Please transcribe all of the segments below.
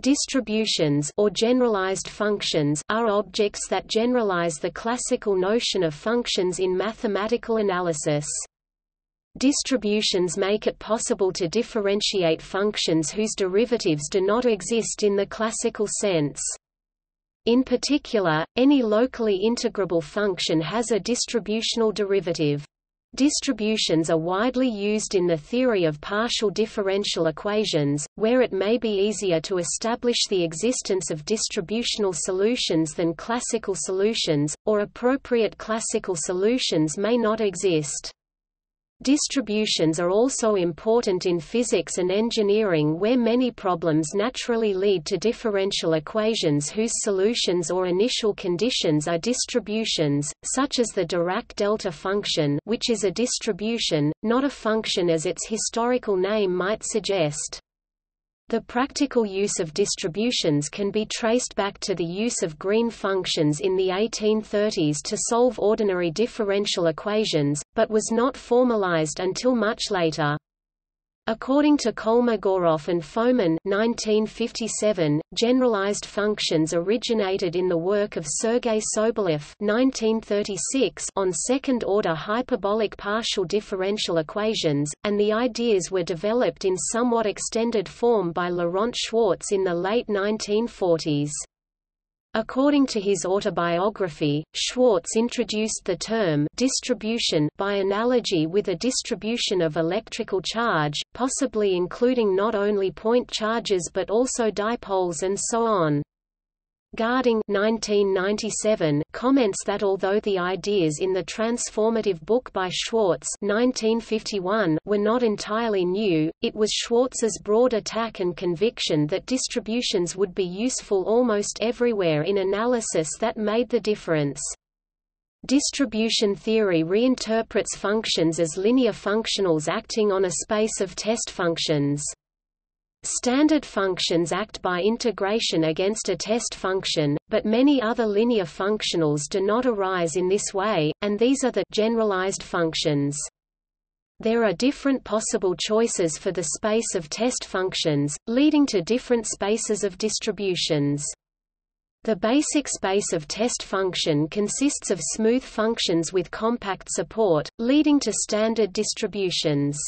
Distributions or generalized functions are objects that generalize the classical notion of functions in mathematical analysis. Distributions make it possible to differentiate functions whose derivatives do not exist in the classical sense. In particular, any locally integrable function has a distributional derivative. Distributions are widely used in the theory of partial differential equations, where it may be easier to establish the existence of distributional solutions than classical solutions, or appropriate classical solutions may not exist. Distributions are also important in physics and engineering, where many problems naturally lead to differential equations whose solutions or initial conditions are distributions, such as the Dirac delta function, which is a distribution, not a function as its historical name might suggest. The practical use of distributions can be traced back to the use of green functions in the 1830s to solve ordinary differential equations, but was not formalized until much later. According to Kolmogorov and Fomin 1957, generalized functions originated in the work of Sergei Sobolev 1936 on second-order hyperbolic partial differential equations, and the ideas were developed in somewhat extended form by Laurent Schwartz in the late 1940s. According to his autobiography, Schwartz introduced the term distribution by analogy with a distribution of electrical charge, possibly including not only point charges but also dipoles and so on. Garding (1997) comments that although the ideas in the transformative book by Schwartz (1951) were not entirely new, it was Schwartz's broad attack and conviction that distributions would be useful almost everywhere in analysis that made the difference. Distribution theory reinterprets functions as linear functionals acting on a space of test functions. Standard functions act by integration against a test function, but many other linear functionals do not arise in this way, and these are the generalized functions. There are different possible choices for the space of test functions, leading to different spaces of distributions. The basic space of test function consists of smooth functions with compact support, leading to standard distributions.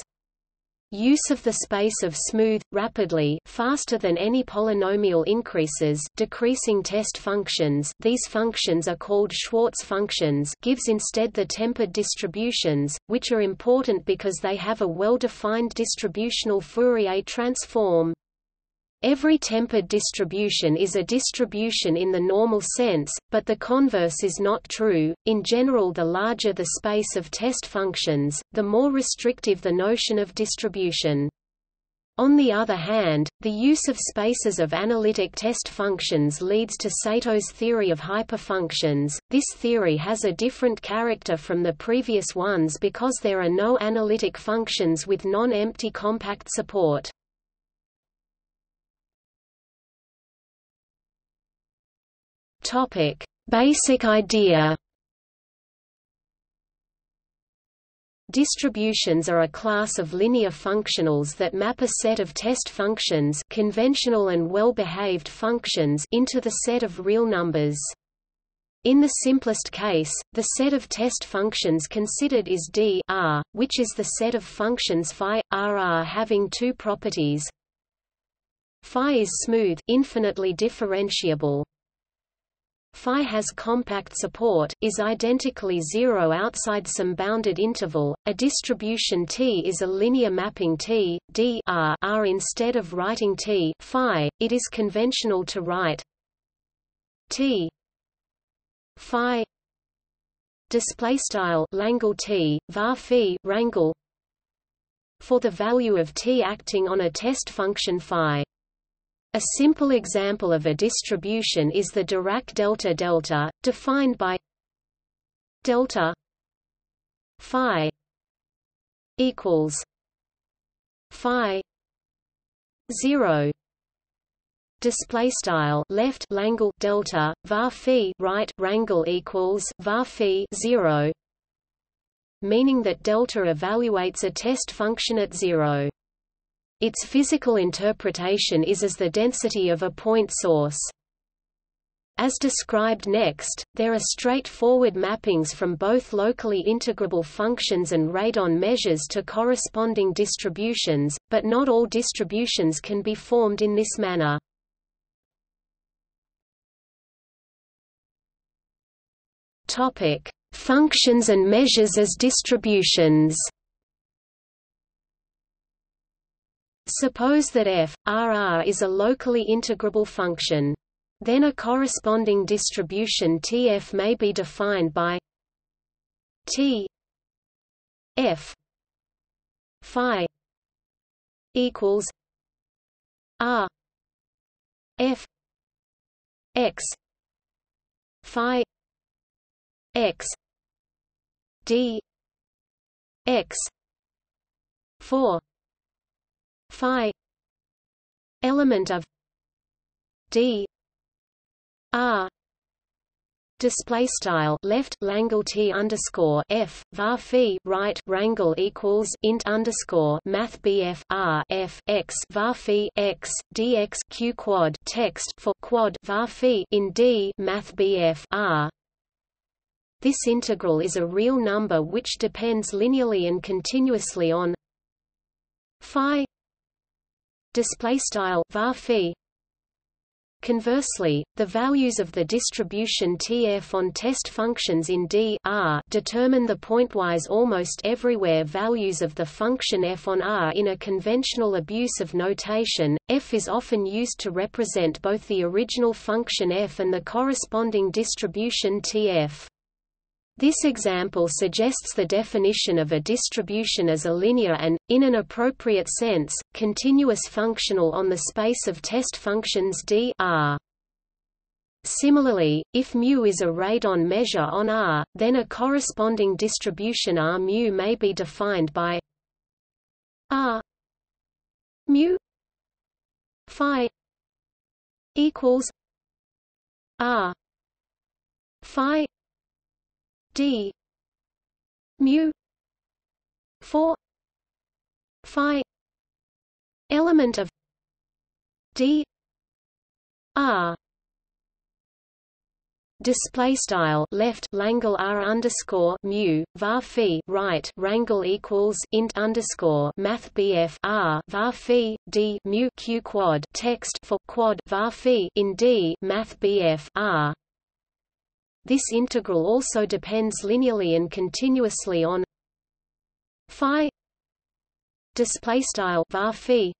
Use of the space of smooth, rapidly faster than any polynomial increases, decreasing test functions, these functions are called Schwartz functions, gives instead the tempered distributions, which are important because they have a well-defined distributional Fourier transform. Every tempered distribution is a distribution in the normal sense, but the converse is not true. In general, the larger the space of test functions, the more restrictive the notion of distribution. On the other hand, the use of spaces of analytic test functions leads to Sato's theory of hyperfunctions. This theory has a different character from the previous ones because there are no analytic functions with non-empty compact support. Topic: Basic idea. Distributions are a class of linear functionals that map a set of test functions, conventional and well-behaved functions, into the set of real numbers. In the simplest case, the set of test functions considered is D R, which is the set of functions phi R R having two properties. Phi is smooth, infinitely differentiable. Phi has compact support, is identically zero outside some bounded interval. A distribution T is a linear mapping T, D R, R instead of writing T phi, it is conventional to write T phi display style Langle T var phi wrangle for the value of T acting on a test function phi. A simple example of a distribution is the Dirac delta delta, defined by delta phi equals phi 0. Display style left Langle delta var phi right wrangle equals var phi 0, meaning that delta evaluates a test function at 0. Its physical interpretation is as the density of a point source. As described next, there are straightforward mappings from both locally integrable functions and radon measures to corresponding distributions, but not all distributions can be formed in this manner. Topic: Functions and measures as distributions. Suppose that f, rr is a locally integrable function. Then a corresponding distribution Tf may be defined by T f phi equals r f x phi x d x 4 phi element of d R display style left Langle T underscore F var phi right wrangle equals int underscore math BF R F X var phi X DX Q quad text for quad var phi in D math BF R. This integral is a real number which depends linearly and continuously on phi display style var phi. Conversely, the values of the distribution Tf on test functions in D R determine the pointwise almost everywhere values of the function f on R. In a conventional abuse of notation, f is often used to represent both the original function f and the corresponding distribution Tf. This example suggests the definition of a distribution as a linear and, in an appropriate sense, continuous functional on the space of test functions D R. Similarly, if μ is a radon measure on R, then a corresponding distribution R μ may be defined by R μ phi equals R phi d mu 4 phi element of d r display style left Langle R underscore mu var phi right wrangle equals int underscore math BF R var phi d mu q quad text for quad var phi in D math BF R. This integral also depends linearly and continuously on phi display style var phi,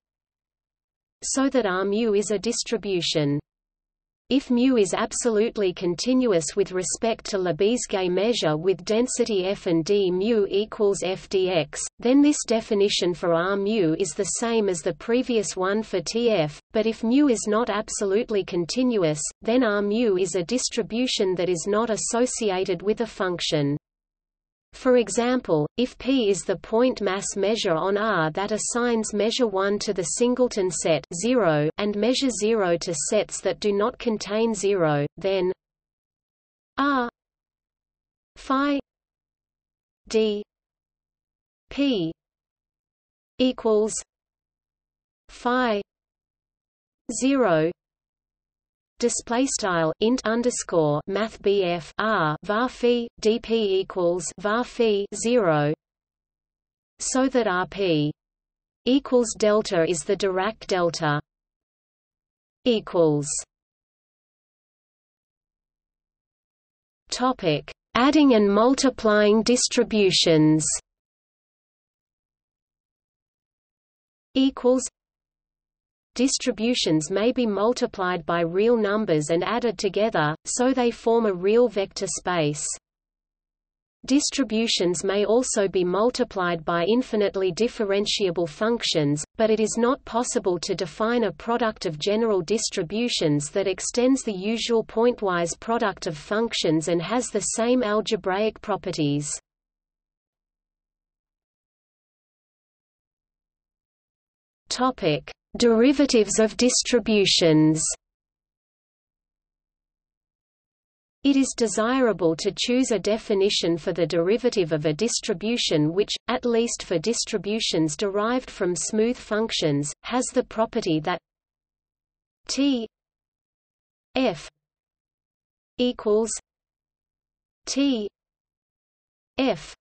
so that R mu is a distribution. If mu is absolutely continuous with respect to Lebesgue measure with density f and d mu equals f dx, then this definition for R mu is the same as the previous one for Tf, but if mu is not absolutely continuous, then R mu is a distribution that is not associated with a function. For example, if P is the point mass measure on R that assigns measure 1 to the singleton set 0 and measure 0 to sets that do not contain 0, then R phi d P equals phi 0 display style int underscore math BF R var phi dp equals var phi 0, so that RP equals delta is the Dirac delta. Equals topic: Adding and multiplying distributions. Equals distributions may be multiplied by real numbers and added together, so they form a real vector space. Distributions may also be multiplied by infinitely differentiable functions, but it is not possible to define a product of general distributions that extends the usual pointwise product of functions and has the same algebraic properties. Derivatives of distributions. It is desirable to choose a definition for the derivative of a distribution which, at least for distributions derived from smooth functions, has the property that T f equals T f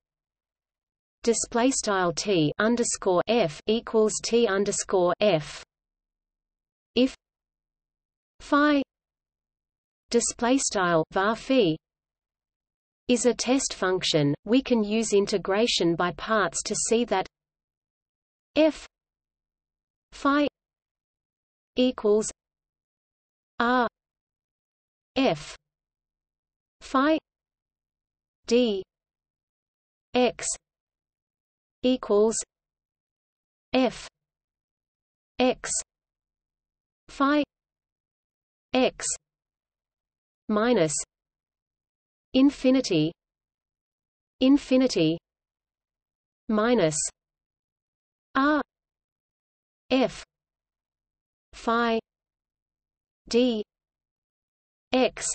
display style T underscore f equals T underscore f. If phi display style var phi is a test function, we can use integration by parts to see that f phi equals r f phi d x equals f x phi x minus infinity infinity minus r f phi d x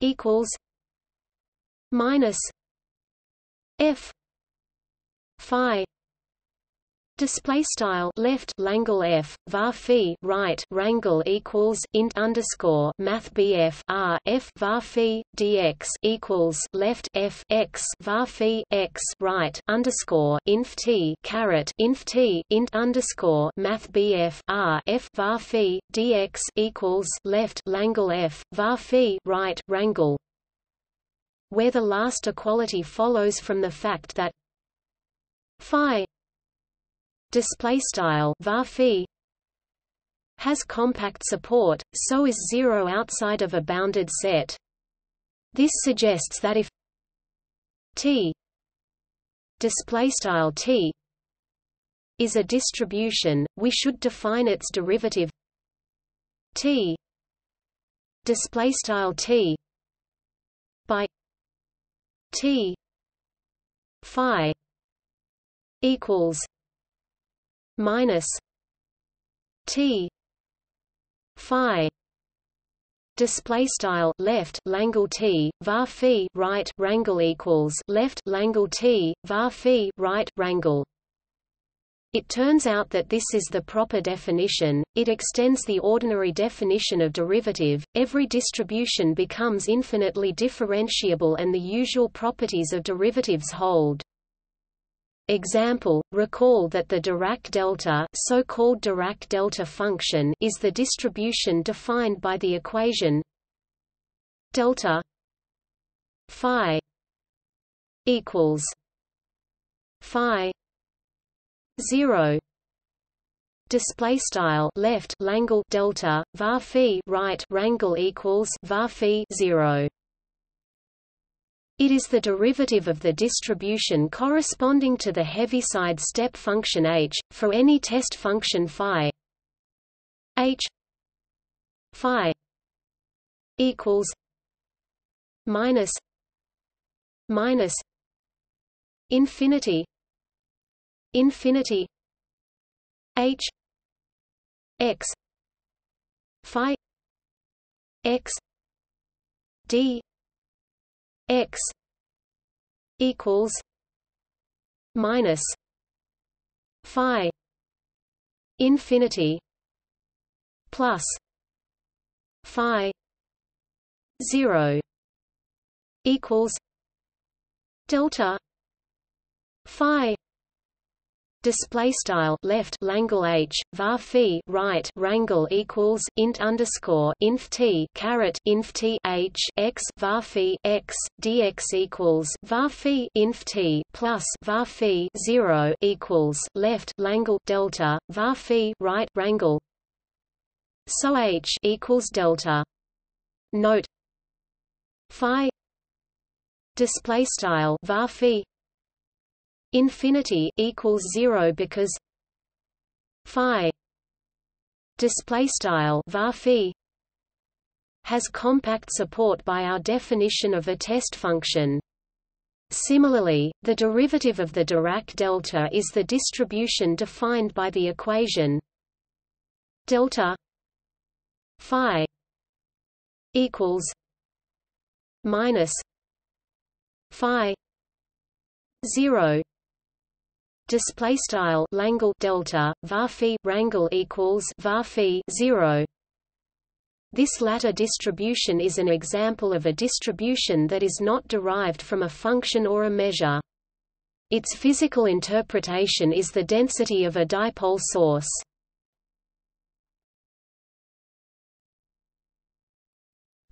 equals minus f phi. Display style left Langle F var phi right wrangle equals int underscore math BF R F var phi DX equals left F X var phi X right underscore inf T carrot inf T int underscore math BF R F var phi DX equals left Langle F var phi right wrangle, where the last equality follows from the fact that phi display style var phi has compact support, so is zero outside of a bounded set. This suggests that if T display style T is a distribution, we should define its derivative T display style T by T phi equals minus T phi display style left Langle T var phi right wrangle equals left Langle T var phi right wrangle. It turns out that this is the proper definition. It extends the ordinary definition of derivative. Every distribution becomes infinitely differentiable and the usual properties of derivatives hold. Example, recall that the Dirac delta, so-called Dirac delta function, is the distribution defined by the equation delta phi equals phi 0. Display style left Langle delta var phi right wrangle equals var phi 0. It is the derivative of the distribution corresponding to the Heaviside step function h, for any test function phi h phi equals minus infinity infinity h x phi x d x equals minus phi infinity plus phi 0 equals delta phi. Display style left Langle H var phi right wrangle equals int underscore inf T carrot inf T H X var phi X DX equals var phi inf T plus var phi 0 equals left Langle delta var phi right wrangle, so H equals delta. Note phi display style var phi infinity equals 0 because phi display style var phi has compact support by our definition of a test function. Similarly, the derivative of the Dirac delta is the distribution defined by the equation delta phi equals minus phi 0. Display style Langle delta var phi wrangle equals var phi 0. This latter distribution is an example of a distribution that is not derived from a function or a measure. Its physical interpretation is the density of a dipole source.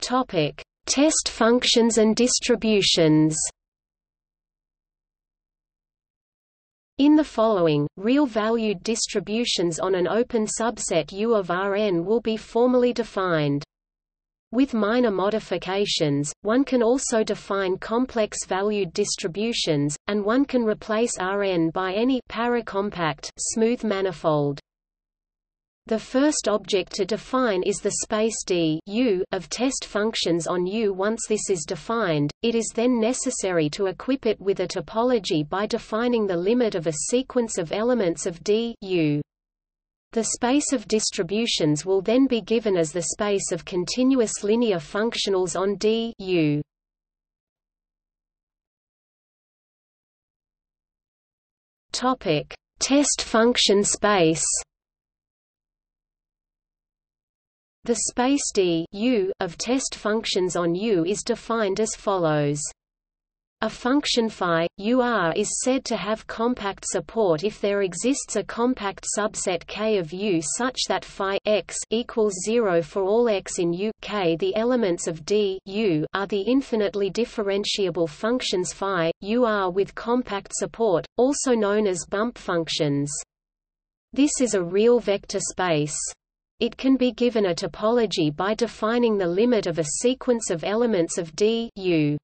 Topic: Test functions and distributions. In the following, real-valued distributions on an open subset U of Rn will be formally defined. With minor modifications, one can also define complex-valued distributions, and one can replace Rn by any paracompact smooth manifold. The first object to define is the space D U of test functions on U. Once this is defined, it is then necessary to equip it with a topology by defining the limit of a sequence of elements of D U. The space of distributions will then be given as the space of continuous linear functionals on D U. Topic: Test function space. The space D U of test functions on U is defined as follows. A function phi UR is said to have compact support if there exists a compact subset K of U such that phi x equals 0 for all x in U K. The elements of D U are the infinitely differentiable functions phi UR with compact support, also known as bump functions. This is a real vector space. It can be given a topology by defining the limit of a sequence of elements of D U.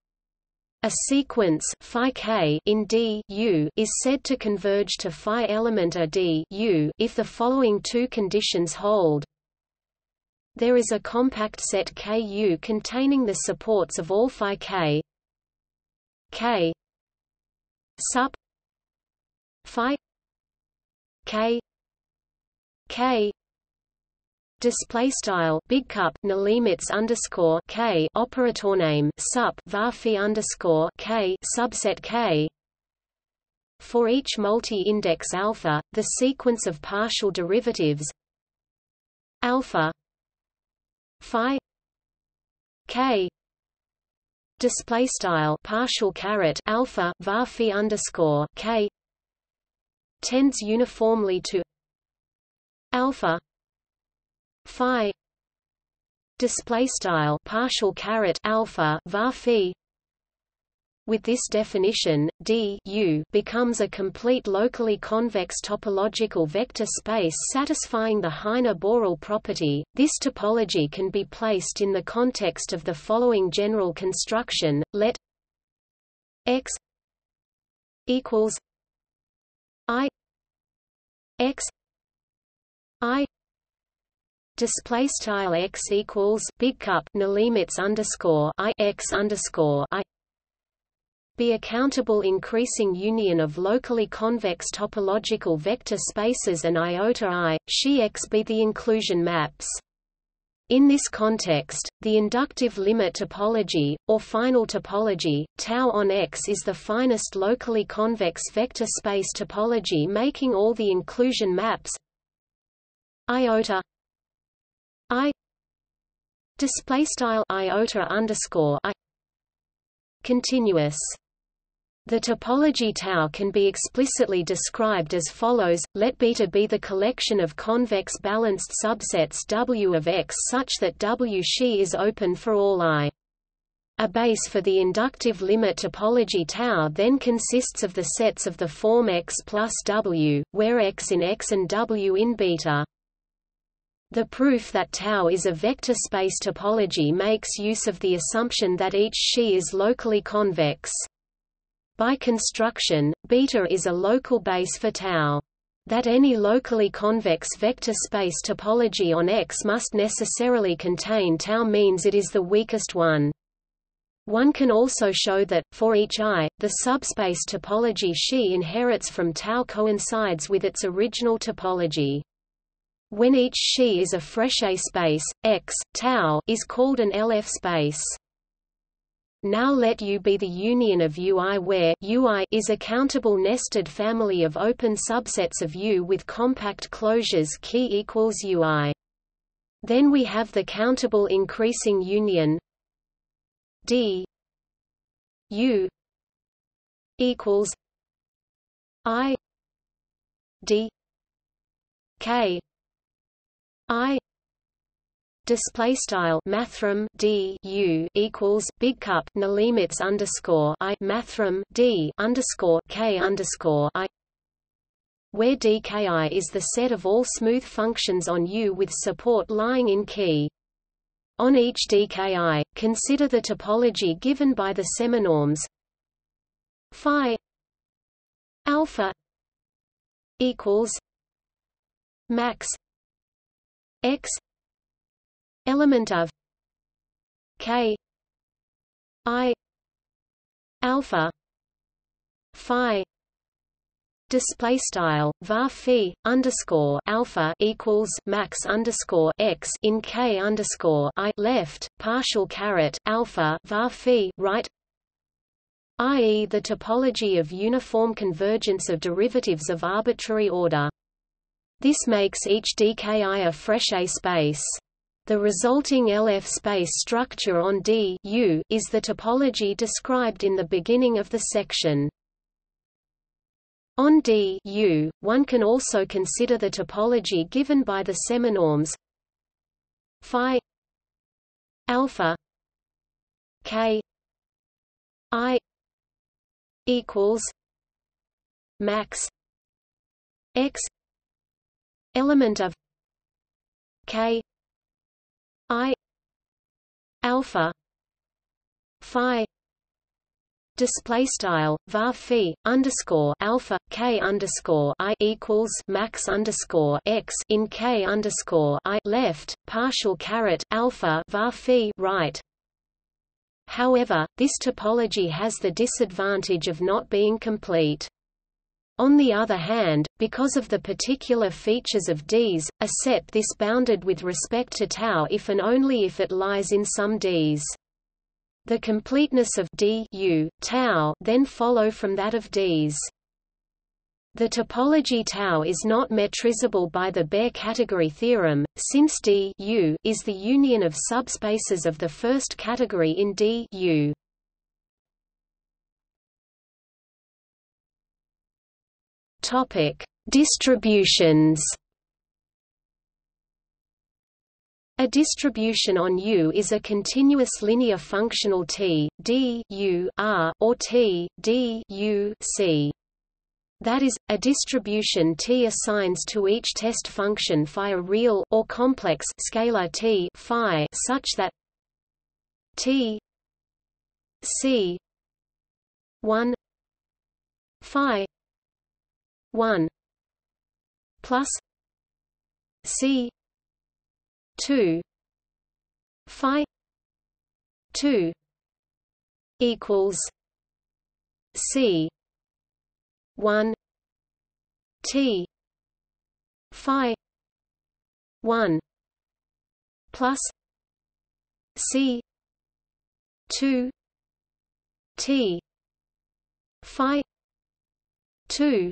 A sequence phi k in D U is said to converge to phi element a D U if the following two conditions hold. There is a compact set K U containing the supports of all phi k. K sup phi k k. Display style big cup nalimits underscore k operator name sup varphi underscore k subset k. For each multi-index alpha, the sequence of partial derivatives alpha phi k. Display style partial caret alpha varphi underscore k tends uniformly to alpha phi display style partial caret alpha var phi. With this definition, D U becomes a complete locally convex topological vector space satisfying the Heine-Borel property. This topology can be placed in the context of the following general construction: let x equals I x I. Display style x equals big cup nalimits underscore I x underscore I. Be a countable increasing union of locally convex topological vector spaces and iota I, xi x be the inclusion maps. In this context, the inductive limit topology, or final topology, tau on X is the finest locally convex vector space topology making all the inclusion maps iota I display style iota underscore I continuous. The topology tau can be explicitly described as follows: let beta be the collection of convex balanced subsets W of X such that W xi is open for all I. A base for the inductive limit topology tau then consists of the sets of the form X plus W, where X in X and W in beta. The proof that tau is a vector space topology makes use of the assumption that each xi is locally convex. By construction, beta is a local base for tau. That any locally convex vector space topology on X must necessarily contain tau means it is the weakest one. One can also show that, for each I, the subspace topology xi inherits from tau coincides with its original topology. When each xi is a Fréchet space, X, tau, is called an LF space. Now let U be the union of Ui where Ui is a countable nested family of open subsets of U with compact closures k equals Ui. Then we have the countable increasing union D U equals I D K I display style mathrm d u equals big cup nalimits underscore I mathrm d underscore k underscore I, where dki is the set of all smooth functions on U with support lying in K. On each dki, consider the topology given by the seminorms phi alpha equals max x element of K I alpha phi display style var phi underscore alpha equals max underscore x in K underscore I left partial caret alpha var phi right, i.e. the topology of uniform convergence of derivatives of arbitrary order. This makes each dki a fresh A space. The resulting LF space structure on D U is the topology described in the beginning of the section. On D U, one can also consider the topology given by the seminorms phi alpha K I equals max x element of K I alpha phi display style var phi underscore alpha k underscore I equals max underscore x in k underscore I left partial caret alpha var phi right. However, this topology has the disadvantage of not being complete. On the other hand, because of the particular features of Ds, a set this bounded with respect to tau if and only if it lies in some Ds. The completeness of D U tau then follow from that of Ds. The topology tau is not metrizable by the bare category theorem, since D U is the union of subspaces of the first category in D U. Topic: distributions. A distribution on U is a continuous linear functional T D U R or T D U C. That is, a distribution T assigns to each test function phi a real or complex scalar T phi such that T C 1 phi 1 plus C 2 phi 2 equals C 1 T phi 1 plus C 2 T phi 2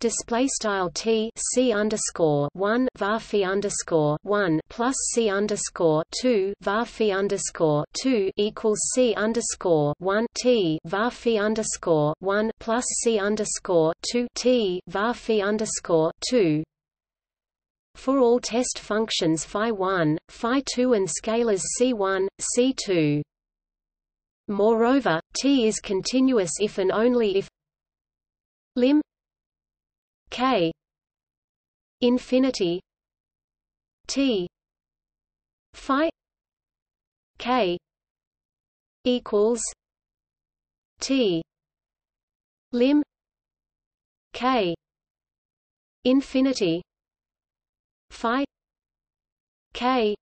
display style T C underscore 1 var phi underscore 1 plus C underscore 2 var phi underscore 2 equals C underscore 1 T var phi underscore 1 plus C underscore 2 T var phi underscore 2 for all test functions phi 1, phi 2 and scalars C1, C2. Moreover, T is continuous if and only if lim K infinity T phi K equals T lim K infinity phi K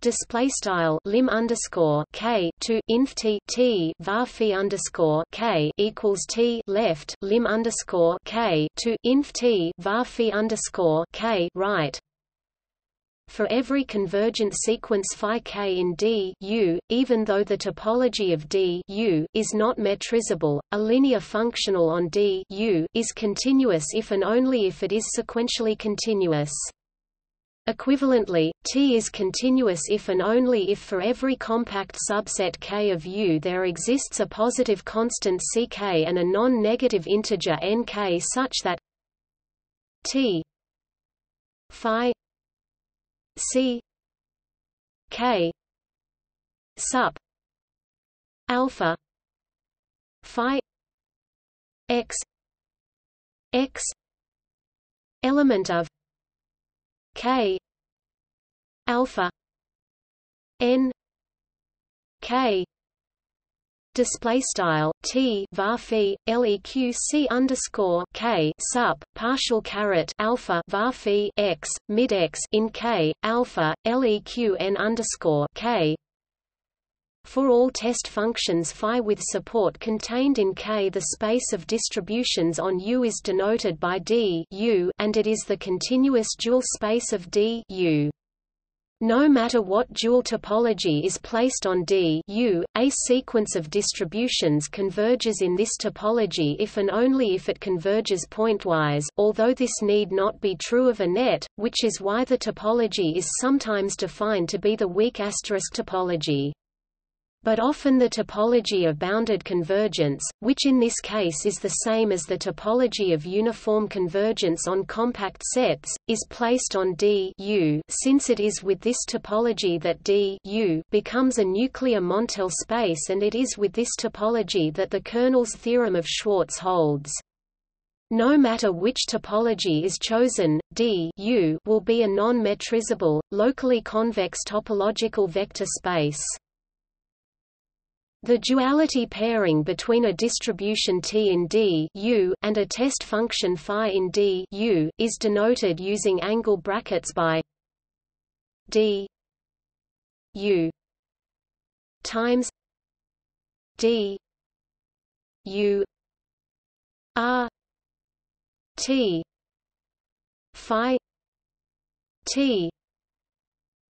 display style lim underscore K to inf T T var phi underscore K equals T left lim underscore K to inf T var phi underscore K right. For every convergent sequence phi k in D U, even though the topology of D U is not metrizable, a linear functional on D U is continuous if and only if it is sequentially continuous. Equivalently, T is continuous if and only if for every compact subset K of U there exists a positive constant Ck and a non-negative integer Nk such that T phi C K sup alpha phi X X element of K alpha N K display style T var phi LEQC underscore K sup partial caret alpha var phi X mid X in K alpha LEQN underscore K. For all test functions phi with support contained in K, the space of distributions on U is denoted by D U, and it is the continuous dual space of D U. No matter what dual topology is placed on D U, a sequence of distributions converges in this topology if and only if it converges pointwise, although this need not be true of a net, which is why the topology is sometimes defined to be the weak asterisk topology. But often the topology of bounded convergence, which in this case is the same as the topology of uniform convergence on compact sets, is placed on D U, since it is with this topology that D U becomes a nuclear Montel space, and it is with this topology that the kernel's theorem of Schwartz holds. No matter which topology is chosen, D U will be a non-metrizable, locally convex topological vector space. The duality pairing between a distribution T in D U and a test function phi in D U is denoted using angle brackets by D U times D U R T phi T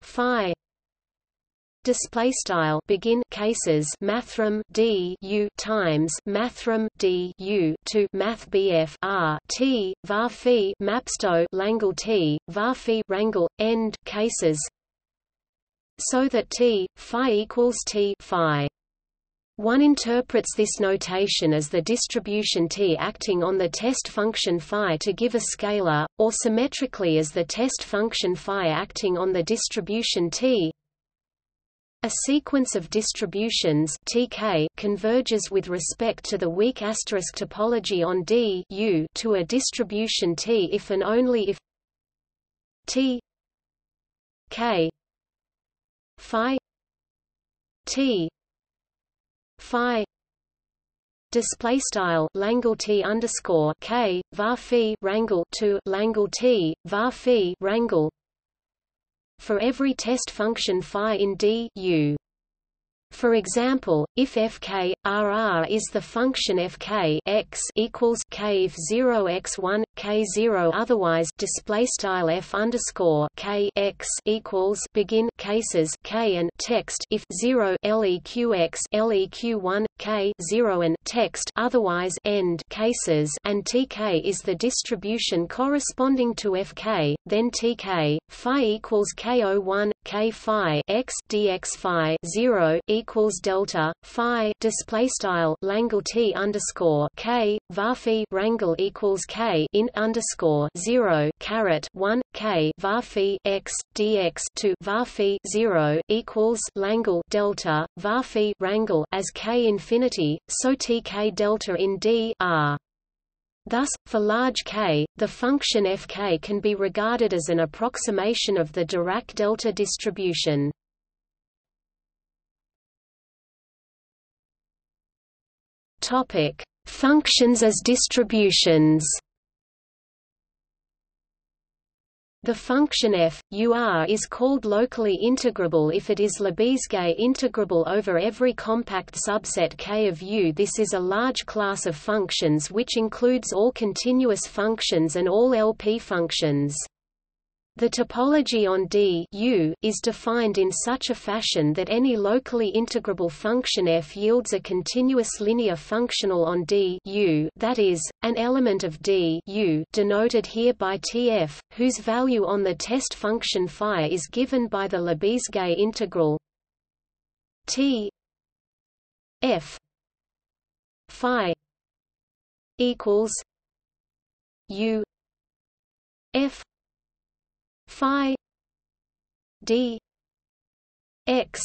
phi. Display style begin cases mathrm D U times mathrm D U to math BF R T var phi mapsto Langle T var phi Wrangle end cases, so that T phi equals T phi. One interprets this notation as the distribution T acting on the test function phi to give a scalar, or symmetrically as the test function phi acting on the distribution T. A sequence of distributions Tk converges with respect to the weak asterisk topology on D U to a distribution T if and only if T K phi T phi display style Langle T underscore K var phi Wrangle to Langle T var phi Wrangle for every test function phi in D U. For example, if fk rr is the function fk x equals k if 0 x 1 k 0 otherwise display style f underscore k x equals begin cases k and text if 0 leq x leq 1 k 0 and text otherwise end cases, and Tk is the distribution corresponding to fk, then Tk phi equals k 0 1 k phi x dx phi 0 equals delta phi display style Langle T underscore K var phi Wrangle equals K in underscore 0 caret 1 K var phi X dx to var phi 0 equals Langle delta var phi Wrangle as K infinity, so Tk delta in D R. Thus, for large K, the function fk can be regarded as an approximation of the Dirac delta distribution. Topic: functions as distributions. The function f u(r) is called locally integrable if it is Lebesgue integrable over every compact subset K of U. This is a large class of functions which includes all continuous functions and all LP functions. The topology on D U is defined in such a fashion that any locally integrable function f yields a continuous linear functional on D U, that is, an element of D U denoted here by Tf, whose value on the test function phi is given by the Lebesgue integral T f phi equals U f phi d x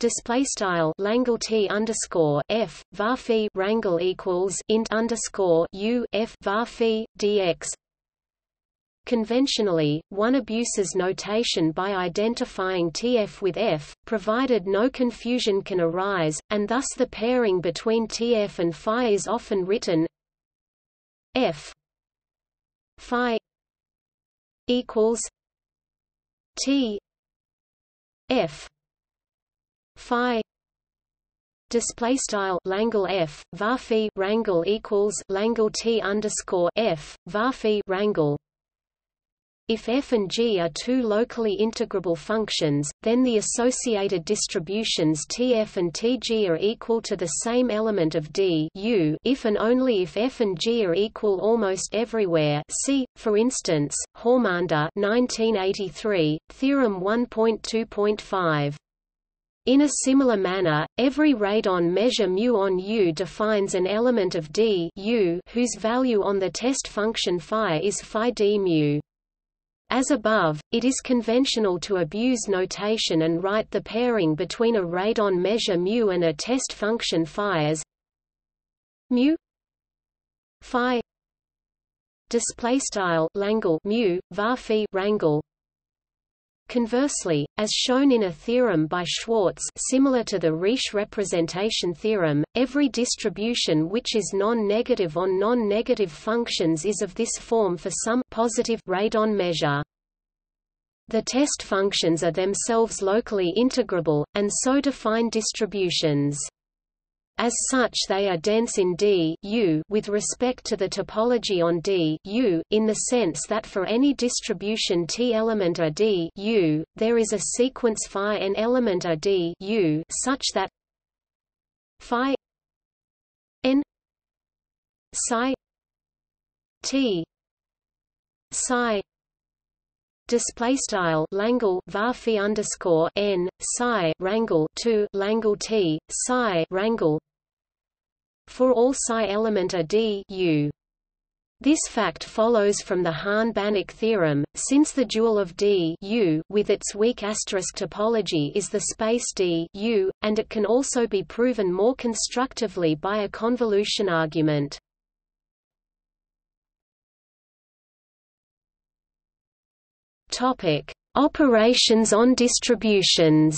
display style Langle T underscore F var phi Wrangle equals int underscore U F var phi dx. Conventionally, one abuses notation by identifying Tf with F, provided no confusion can arise, and thus the pairing between Tf and phi is often written F phi equals T F phi display style Langle F var phi Wrangle equals Langle T underscore F var phi Wrangle. If f and g are two locally integrable functions, then the associated distributions Tf and Tg are equal to the same element of D U if and only if f and g are equal almost everywhere. See, for instance, Hörmander 1983, Theorem 1.2.5. In a similar manner, every radon measure μ on U defines an element of D U whose value on the test function phi is phi d μ. As above, it is conventional to abuse notation and write the pairing between a radon measure μ and a test function phi as μ phi display style Langle μ var phi Wrangle. Conversely, as shown in a theorem by Schwartz similar to the Riesz representation theorem, every distribution which is non-negative on non-negative functions is of this form for some positive radon measure. The test functions are themselves locally integrable, and so define distributions. As such they are dense in D U with respect to the topology on D U, in the sense that for any distribution T element are D U, there is a sequence phi and element are D U such that phi n psi T psi display style Langle var phi underscore n psi Wrangle to Langle T psi Wrangle for all psi element a d u. This fact follows from the Hahn-Banach theorem, since the dual of d u with its weak asterisk topology is the space d u, and it can also be proven more constructively by a convolution argument. Topic: Operations on distributions.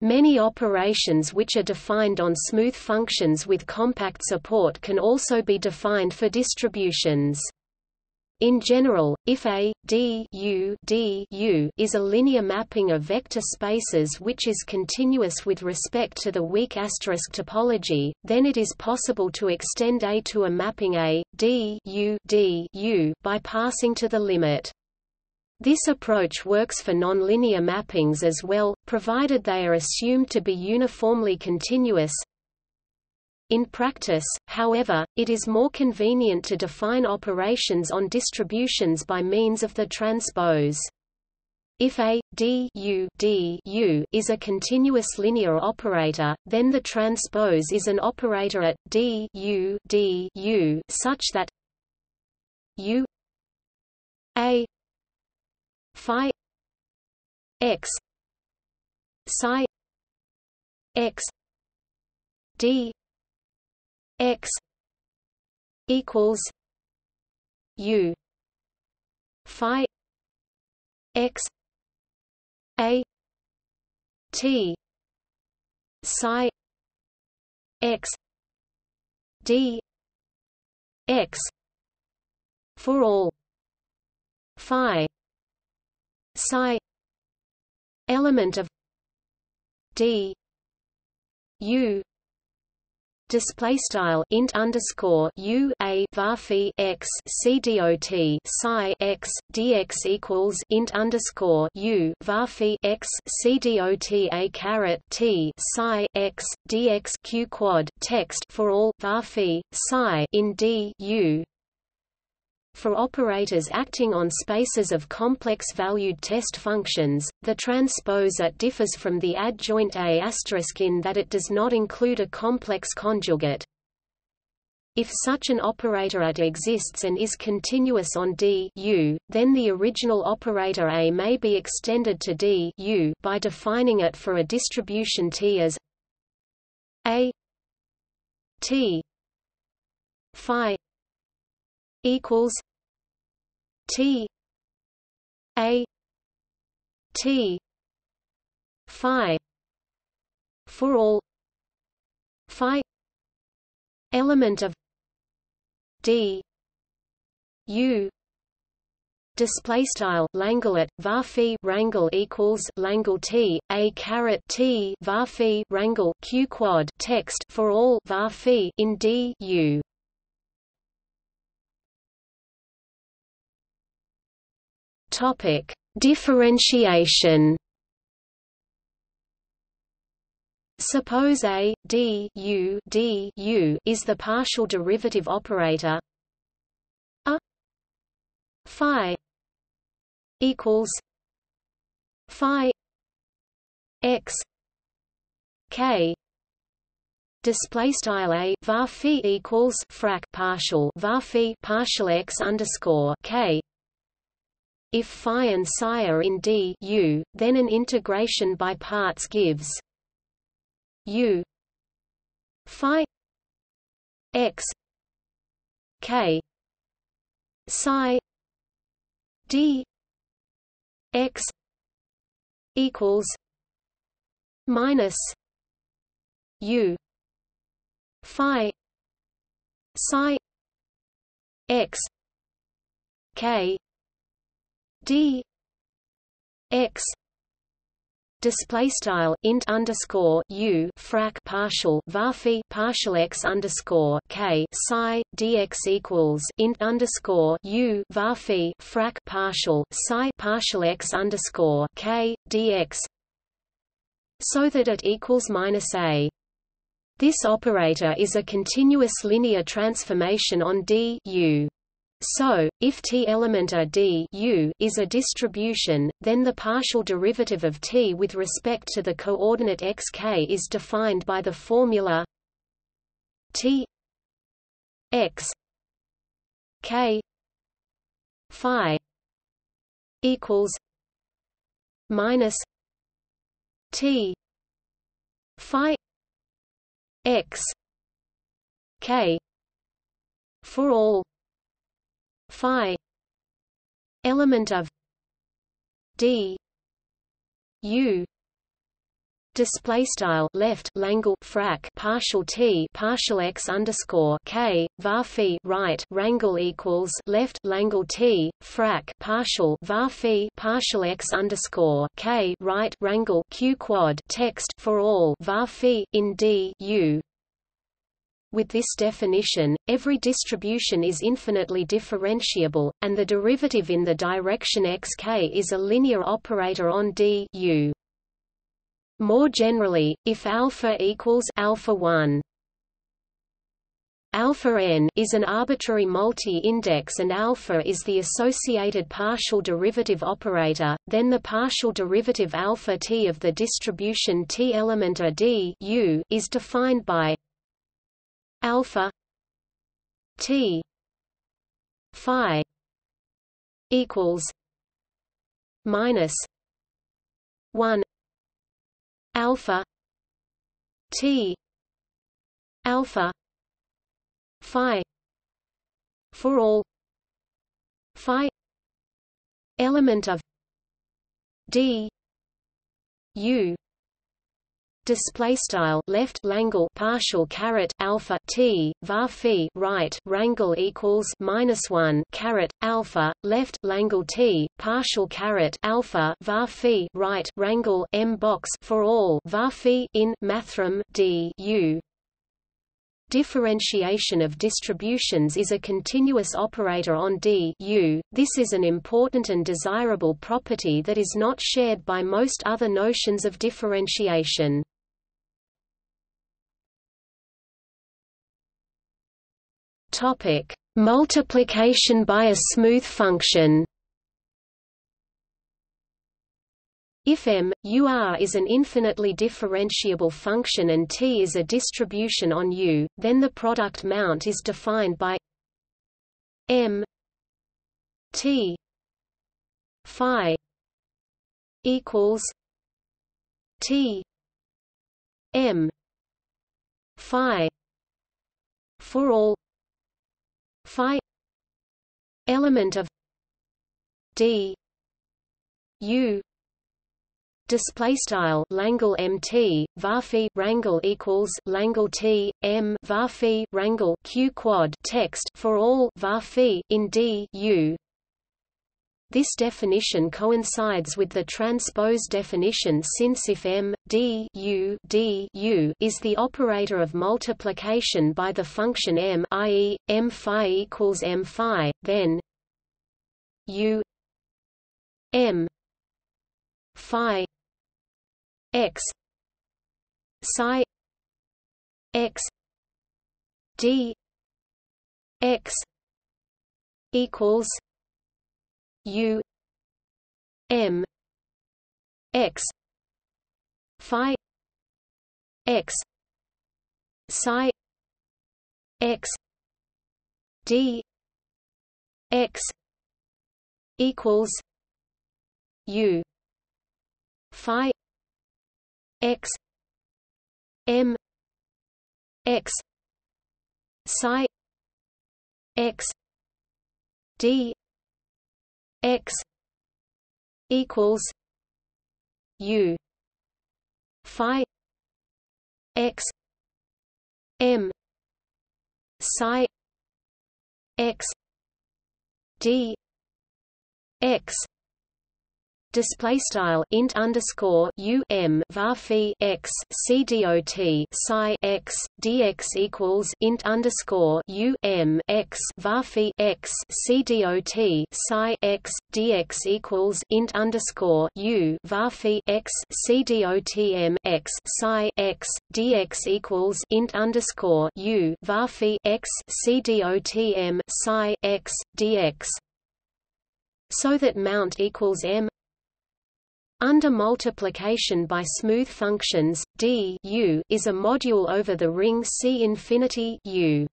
Many operations which are defined on smooth functions with compact support can also be defined for distributions. In general, if A, D, U, D, U is a linear mapping of vector spaces which is continuous with respect to the weak asterisk topology, then it is possible to extend A to a mapping A, D, U, D, U by passing to the limit. This approach works for nonlinear mappings as well, provided they are assumed to be uniformly continuous. In practice, however, it is more convenient to define operations on distributions by means of the transpose. If A, D, U, D, U is a continuous linear operator, then the transpose is an operator at D, U, D, U such that U A phi x psi x d x equals U phi x a t psi x d x for all phi psi element of d U display style int underscore u a varphi x c dot psi x dx equals int underscore u varphi x c dot a caret t psi x dx q quad text for all varphi psi in d u. For operators acting on spaces of complex-valued test functions, the transpose at differs from the adjoint A asterisk in that it does not include a complex conjugate. If such an operator at exists and is continuous on D U, then the original operator A may be extended to D U by defining it for a distribution T as A T phi equals T A T phi for all phi element of D U. Display style Langelet varphi wrangle equals Langle T A caret T varphi wrangle q quad text for all varphi in D U. Topic: differentiation. Suppose A D U D U is the partial derivative operator a phi equals phi x k. Display style a var phi equals frac partial var phi partial x underscore k. If phi and psi are in D U, then an integration by parts gives U phi x k psi D x equals minus U phi psi x k D X display style int underscore U frac partial varphi partial X underscore K psi DX equals int underscore U varphi frac partial psi partial X underscore K DX, so that it equals minus A. This operator is a continuous linear transformation on D U. So, if T element A D U is a distribution, then the partial derivative of T with respect to the coordinate x k is defined by the formula T x k phi equals minus T phi x k for all phi element of D U. Display style left Langle frac partial T partial X underscore K var phi right wrangle equals left Langle T frac partial var phi partial X underscore K right wrangle q quad text for all var phi in D U. With this definition, every distribution is infinitely differentiable, and the derivative in the direction xk is a linear operator on D U. More generally, if alpha equals alpha 1, alpha n is an arbitrary multi-index and alpha is the associated partial derivative operator, then the partial derivative alpha t of the distribution T element A D U is defined by alpha T phi equals minus 1 alpha T alpha phi for all phi element of D U. Display style left Langle partial caret alpha T var phi right wrangle equals minus 1 caret alpha left Langle T partial caret alpha var phi right wrangle m box for all var phi in mathrm D U. Differentiation of distributions is a continuous operator on D U. This is an important and desirable property that is not shared by most other notions of differentiation. Topic: multiplication by a smooth function. If M, UR is an infinitely differentiable function and T is a distribution on U, then the product mount is defined by M T phi equals T M phi for all phi element of D U. Display style Langle MT varphi wrangle equals Langle T M varphi wrangle Q quad text for all varphi in D U. This definition coincides with the transpose definition, since if M D U D U is the operator of multiplication by the function M, i.e. M phi equals M phi, then U M phi X psi X D X equals U M X phi X psi X D X equals U phi X M X psi X D X equals U phi X M psi X D X. Display style int underscore u m var phi x c dot psi x dx equals int underscore u m x var phi x c dot psi x dx equals int underscore u var phi x c dot m x psi x dx equals int underscore u var phi x c dot m psi x dx, so that mount equals m. Under multiplication by smooth functions, D U is a module over the ring C infinity U.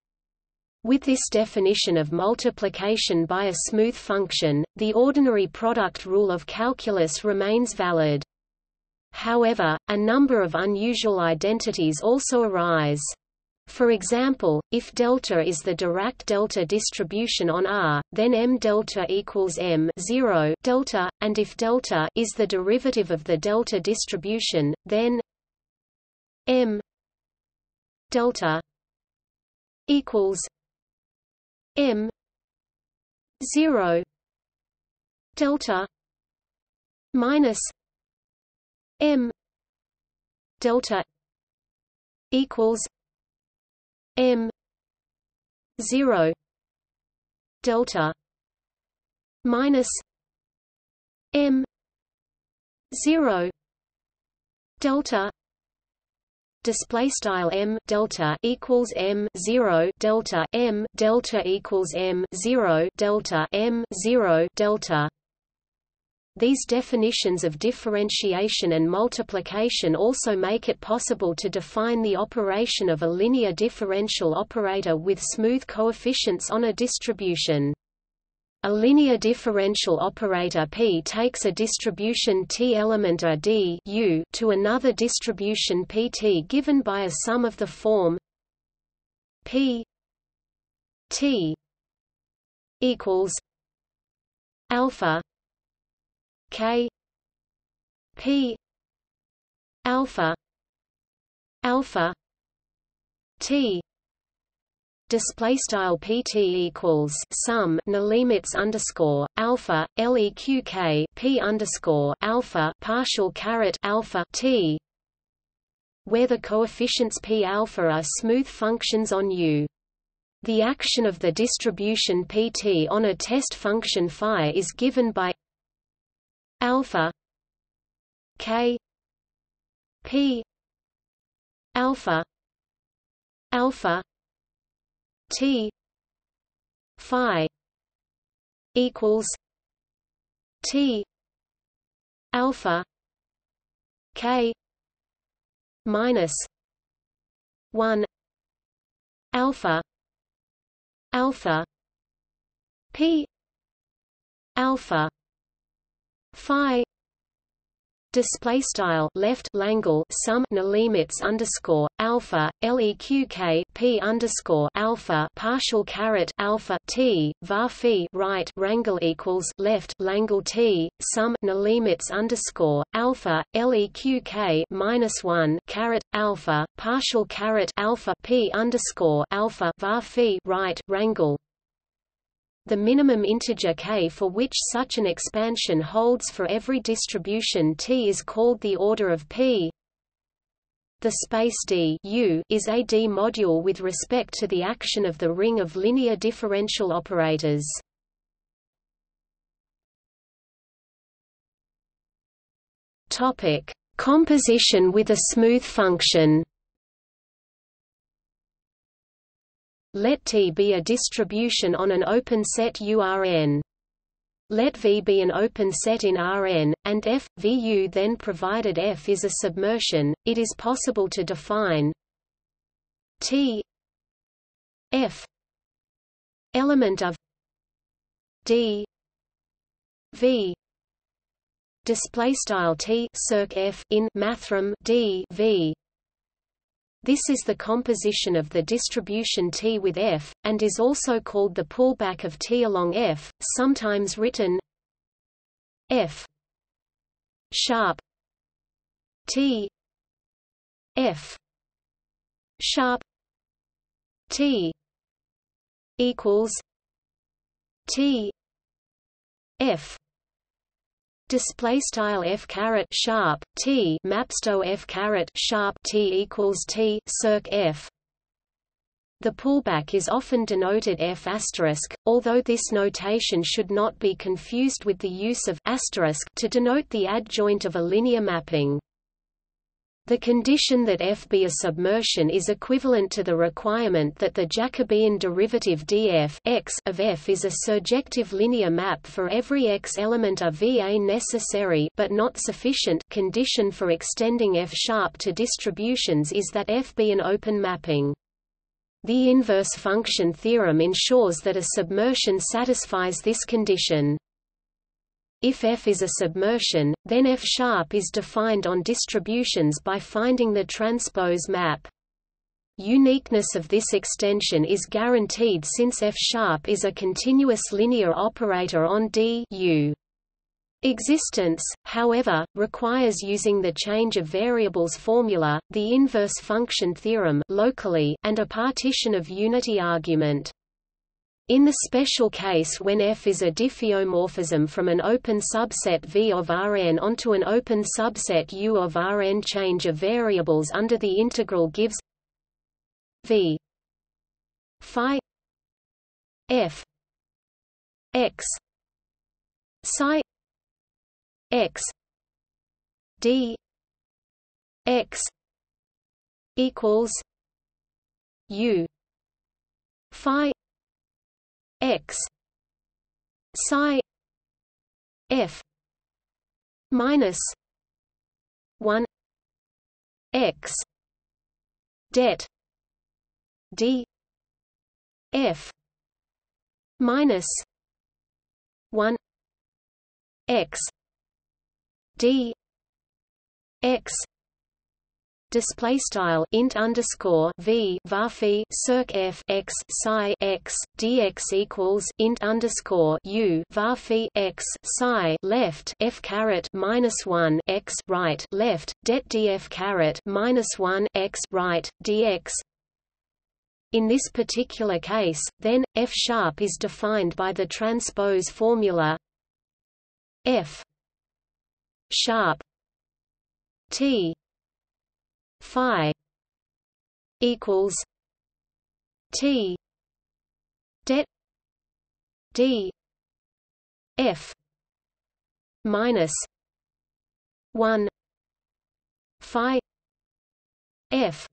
With this definition of multiplication by a smooth function, the ordinary product rule of calculus remains valid. However, a number of unusual identities also arise. For example, if delta is the Dirac delta distribution on R, then M delta equals M 0 delta, and if delta is the derivative of the delta distribution, then M delta equals M 0 delta minus M delta equals M 0 delta minus M 0 delta. Display style M delta equals M 0 delta M delta equals M 0 delta M 0 delta. These definitions of differentiation and multiplication also make it possible to define the operation of a linear differential operator with smooth coefficients on a distribution. A linear differential operator P takes a distribution T element a D U to another distribution PT given by a sum of the form P T equals alpha K P alpha alpha T. Display style PT equals sum nalimits underscore alpha leq K P underscore alpha partial caret alpha T. where the coefficients p-alpha are smooth functions on U. The action of the distribution pt on a test function phi is given by alpha k p alpha alpha t phi equals t alpha k minus 1 alpha alpha p alpha phi. Display style left Langle sum nalimits underscore alpha leq p underscore alpha partial caret alpha t var phi right wrangle equals left Langle t sum nalimits underscore alpha leq minus 1 caret alpha partial caret alpha p underscore alpha var phi right wrangle. The minimum integer k for which such an expansion holds for every distribution T is called the order of P. The space D U is a D module with respect to the action of the ring of linear differential operators. Topic: Composition with a smooth function. Let T be a distribution on an open set URN. Let V be an open set in Rn, and F, Vu then provided F is a submersion, it is possible to define T F element of D V display style T circ F in mathrm D V. This is the composition of the distribution T with F, and is also called the pullback of T along F, sometimes written F sharp T F sharp T equals T F. Display style f caret sharp t mapsto f caret sharp t equals t circ f. The pullback is often denoted f asterisk, although this notation should not be confused with the use of asterisk to denote the adjoint of a linear mapping. The condition that f be a submersion is equivalent to the requirement that the Jacobian derivative df x of f is a surjective linear map for every x element of V. A necessary but not sufficient condition for extending f sharp to distributions is that f be an open mapping. The inverse function theorem ensures that a submersion satisfies this condition. If F is a submersion, then F-sharp is defined on distributions by finding the transpose map. Uniqueness of this extension is guaranteed since F-sharp is a continuous linear operator on D U. Existence, however, requires using the change of variables formula, the inverse function theorem locally, and a partition of unity argument. In the special case when F is a diffeomorphism from an open subset V of Rn onto an open subset U of Rn, change of variables under the integral gives V phi F x psi x d x equals U phi x psi f minus 1 x det d f minus 1 x d x. Display style int underscore v varphi circ f x psi x dx equals int underscore u varphi x psi left f caret minus 1 x right left det df caret minus 1 x right dx. In this particular case, then f sharp is defined by the transpose formula f sharp t phi equals T det D F minus 1 phi F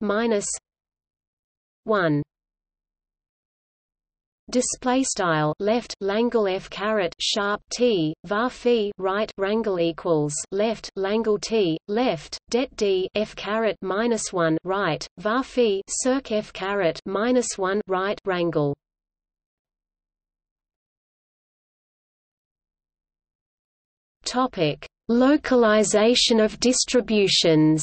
minus 1. Display style left Langle F caret sharp T var phi right wrangle equals left Langle T left det D F caret minus 1 right var phi circ F caret minus 1 right wrangle. Topic: localization of distributions.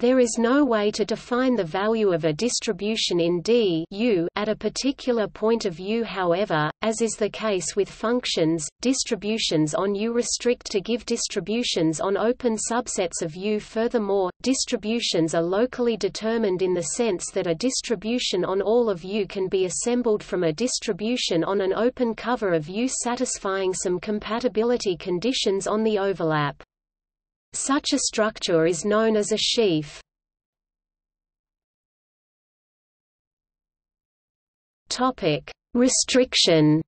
There is no way to define the value of a distribution in D U at a particular point of U. However, as is the case with functions, distributions on U restrict to give distributions on open subsets of U. Furthermore, distributions are locally determined in the sense that a distribution on all of U can be assembled from a distribution on an open cover of U satisfying some compatibility conditions on the overlap. Such a structure is known as a sheaf. Topic: restriction.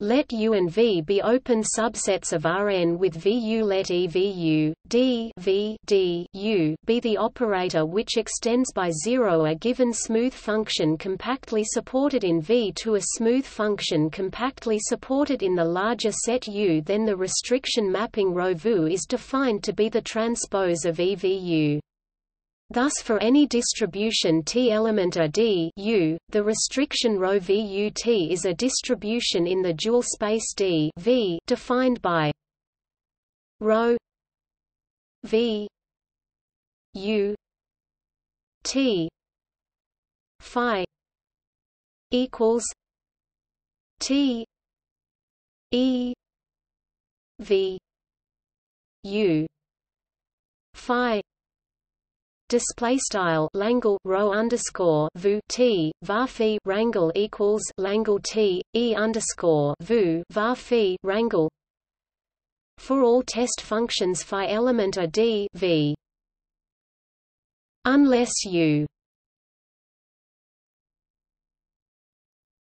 Let U and V be open subsets of Rn with VU. Let EVU D V D U be the operator which extends by zero a given smooth function compactly supported in V to a smooth function compactly supported in the larger set U. Then the restriction mapping ρV is defined to be the transpose of EVU. Thus for any distribution T element a D U, the restriction ρ v u T is a distribution in the dual space D v defined by ρ v u T phi equals T e v u phi. Display style Langle row underscore vu T var phi wrangle equals Langle T E underscore vu var phi wrangle for all test functions phi element are D V unless U.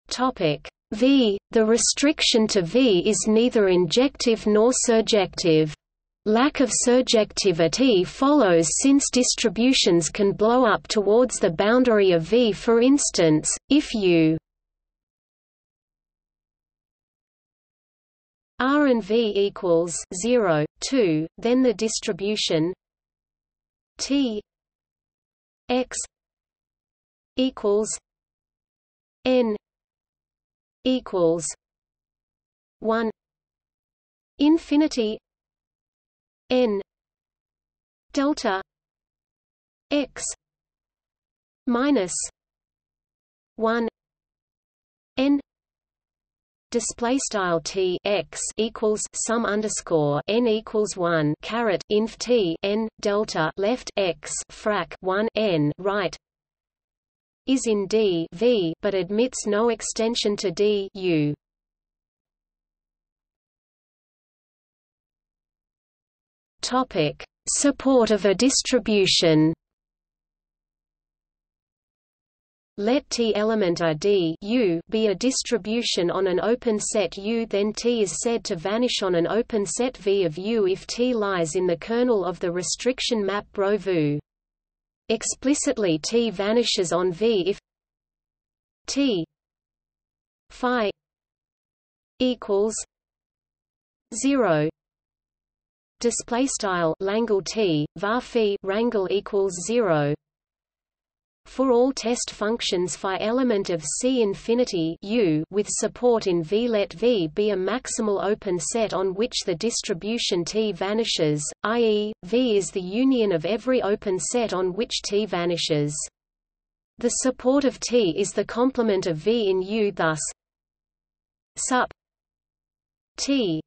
Topic V. The restriction to V is neither injective nor surjective. Lack of surjectivity follows since distributions can blow up towards the boundary of V. For instance, if U R and V equals 0, 2, then the distribution T X equals N equals 1 infinity N delta X minus 1 N. Display style T X equals sum underscore N equals 1 caret inf T N delta left X frac 1 N right is in D V but admits no extension to D U. Topic: support of a distribution. Let T element a D U be a distribution on an open set U. Then T is said to vanish on an open set V of U if T lies in the kernel of the restriction map ρV. Explicitly, T vanishes on V if T phi equals 0. Display style Langle T var phi wrangle equals 0 for all test functions phi element of C infinity U with support in V. Let V be a maximal open set on which the distribution T vanishes, i.e., V is the union of every open set on which T vanishes. The support of T is the complement of V in U. Thus sup T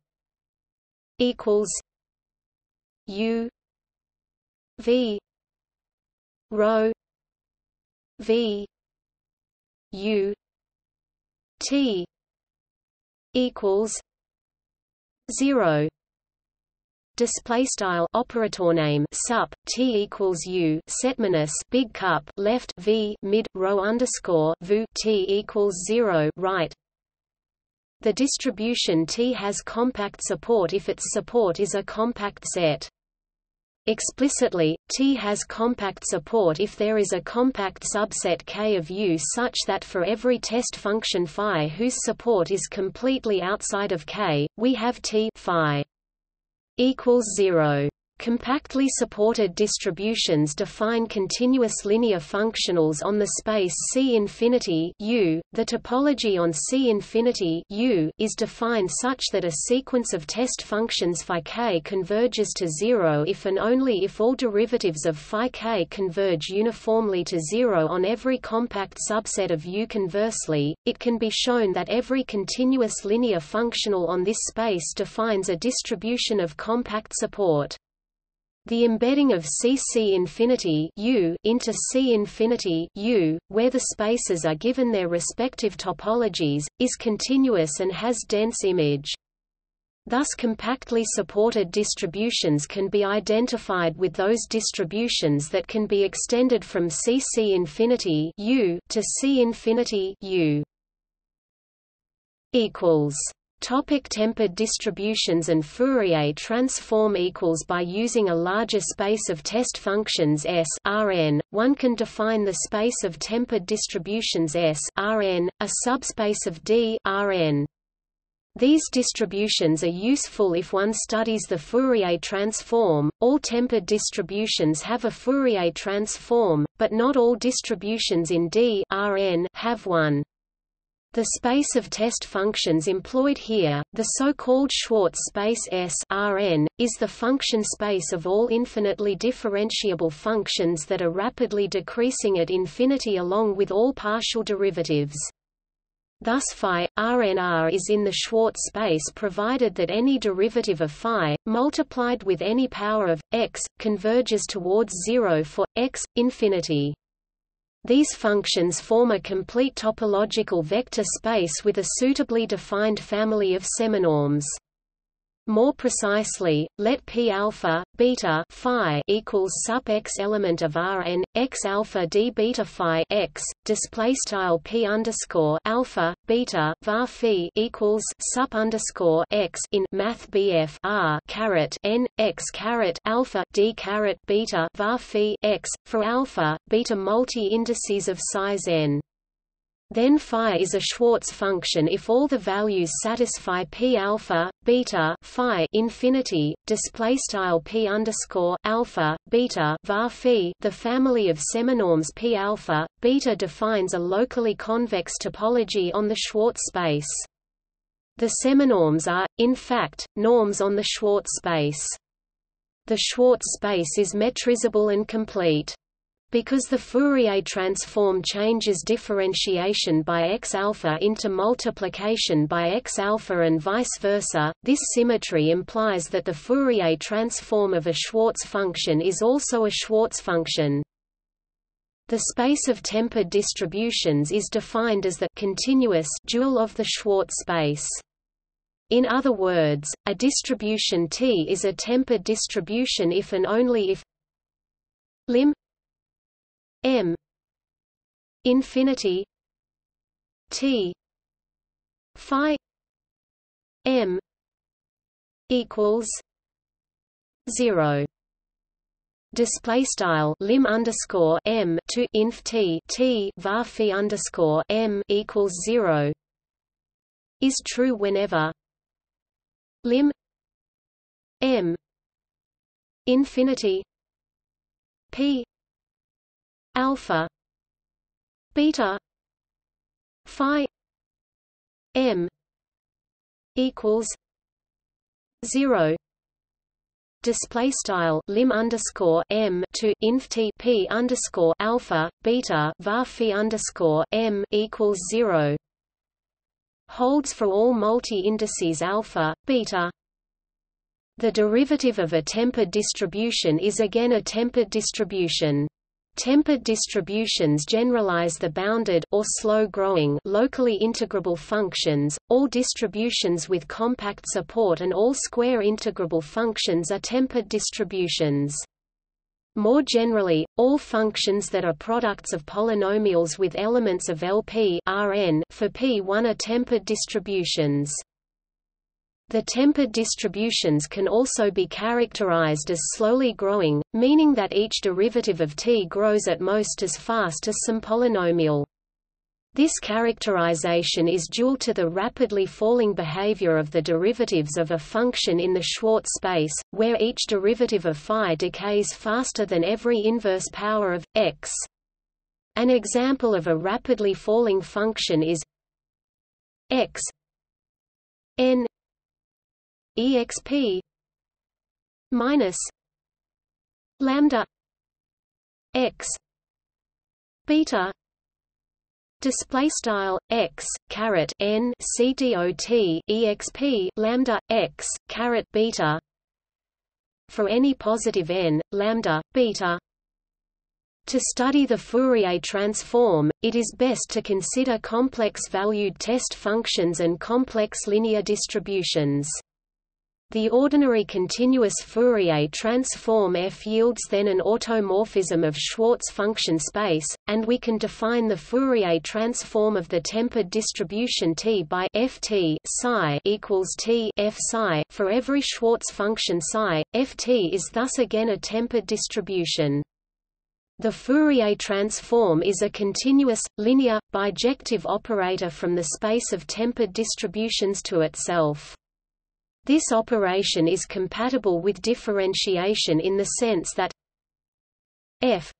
equals U V rho V U T equals 0 display style operator name sup t equals u set minus big cup left v mid row underscore vu t equals 0 right. The distribution T has compact support if its support is a compact set. Explicitly, T has compact support if there is a compact subset K of U such that for every test function phi whose support is completely outside of K, we have T phi equals 0. Compactly supported distributions define continuous linear functionals on the space C infinity U. The topology on C infinity U is defined such that a sequence of test functions phi k converges to 0 if and only if all derivatives of phi k converge uniformly to 0 on every compact subset of U. Conversely, it can be shown that every continuous linear functional on this space defines a distribution of compact support. The embedding of C infinity U into C infinity U, where the spaces are given their respective topologies, is continuous and has dense image. Thus compactly supported distributions can be identified with those distributions that can be extended from C infinity U to C infinity U. Topic tempered distributions and Fourier transform by using a larger space of test functions S Rn, one can define the space of tempered distributions S Rn, a subspace of D Rn. These distributions are useful if one studies the Fourier transform. All tempered distributions have a Fourier transform, but not all distributions in D Rn have one. The space of test functions employed here, the so-called Schwartz space S Rn, is the function space of all infinitely differentiable functions that are rapidly decreasing at infinity along with all partial derivatives. Thus phi Rnr is in the Schwartz space provided that any derivative of phi, multiplied with any power of x, converges towards 0 for x infinity. These functions form a complete topological vector space with a suitably defined family of seminorms. More precisely, let P alpha beta phi equals sub x element of Rn x alpha d beta phi x display style P underscore alpha beta var phi equals sub underscore x in math BF R caret n x caret alpha d caret beta var phi x for alpha beta multi indices of size n. Then phi is a Schwartz function if all the values satisfy p alpha beta phi infinity display style p underscore alpha beta var phi. The family of seminorms p alpha beta defines a locally convex topology on the Schwartz space. The seminorms are, in fact, norms on the Schwartz space. The Schwartz space is metrizable and complete. Because the Fourier transform changes differentiation by x alpha into multiplication by x alpha and vice versa, this symmetry implies that the Fourier transform of a Schwartz function is also a Schwartz function. The space of tempered distributions is defined as the continuous dual of the Schwartz space. In other words, a distribution T is a tempered distribution if and only if lim M infinity T phi M equals 0. Display style lim underscore M to inf T T var phi underscore M equals 0 is true whenever lim M infinity P alpha beta phi m equals 0. Display style lim underscore m to inf t p underscore alpha beta var phi underscore m equals 0 holds for all multi-indices alpha beta. The derivative of a tempered distribution is again a tempered distribution. Tempered distributions generalize the bounded or slow-growing locally integrable functions. All distributions with compact support and all square integrable functions are tempered distributions. More generally, all functions that are products of polynomials with elements of LP Rn for P1 are tempered distributions. The tempered distributions can also be characterized as slowly growing, meaning that each derivative of T grows at most as fast as some polynomial. This characterization is due to the rapidly falling behavior of the derivatives of a function in the Schwartz space, where each derivative of phi decays faster than every inverse power of x. An example of a rapidly falling function is x n exp minus lambda x beta display style x caret n cdot exp lambda x caret beta for any positive n lambda beta. To study the Fourier transform, it is best to consider complex-valued test functions and complex linear distributions. The ordinary continuous Fourier transform F yields then an automorphism of Schwartz function space, and we can define the Fourier transform of the tempered distribution T by Ft psi equals T F psi for every Schwartz function psi. Ft is thus again a tempered distribution. The Fourier transform is a continuous, linear, bijective operator from the space of tempered distributions to itself. This operation is compatible with differentiation in the sense that f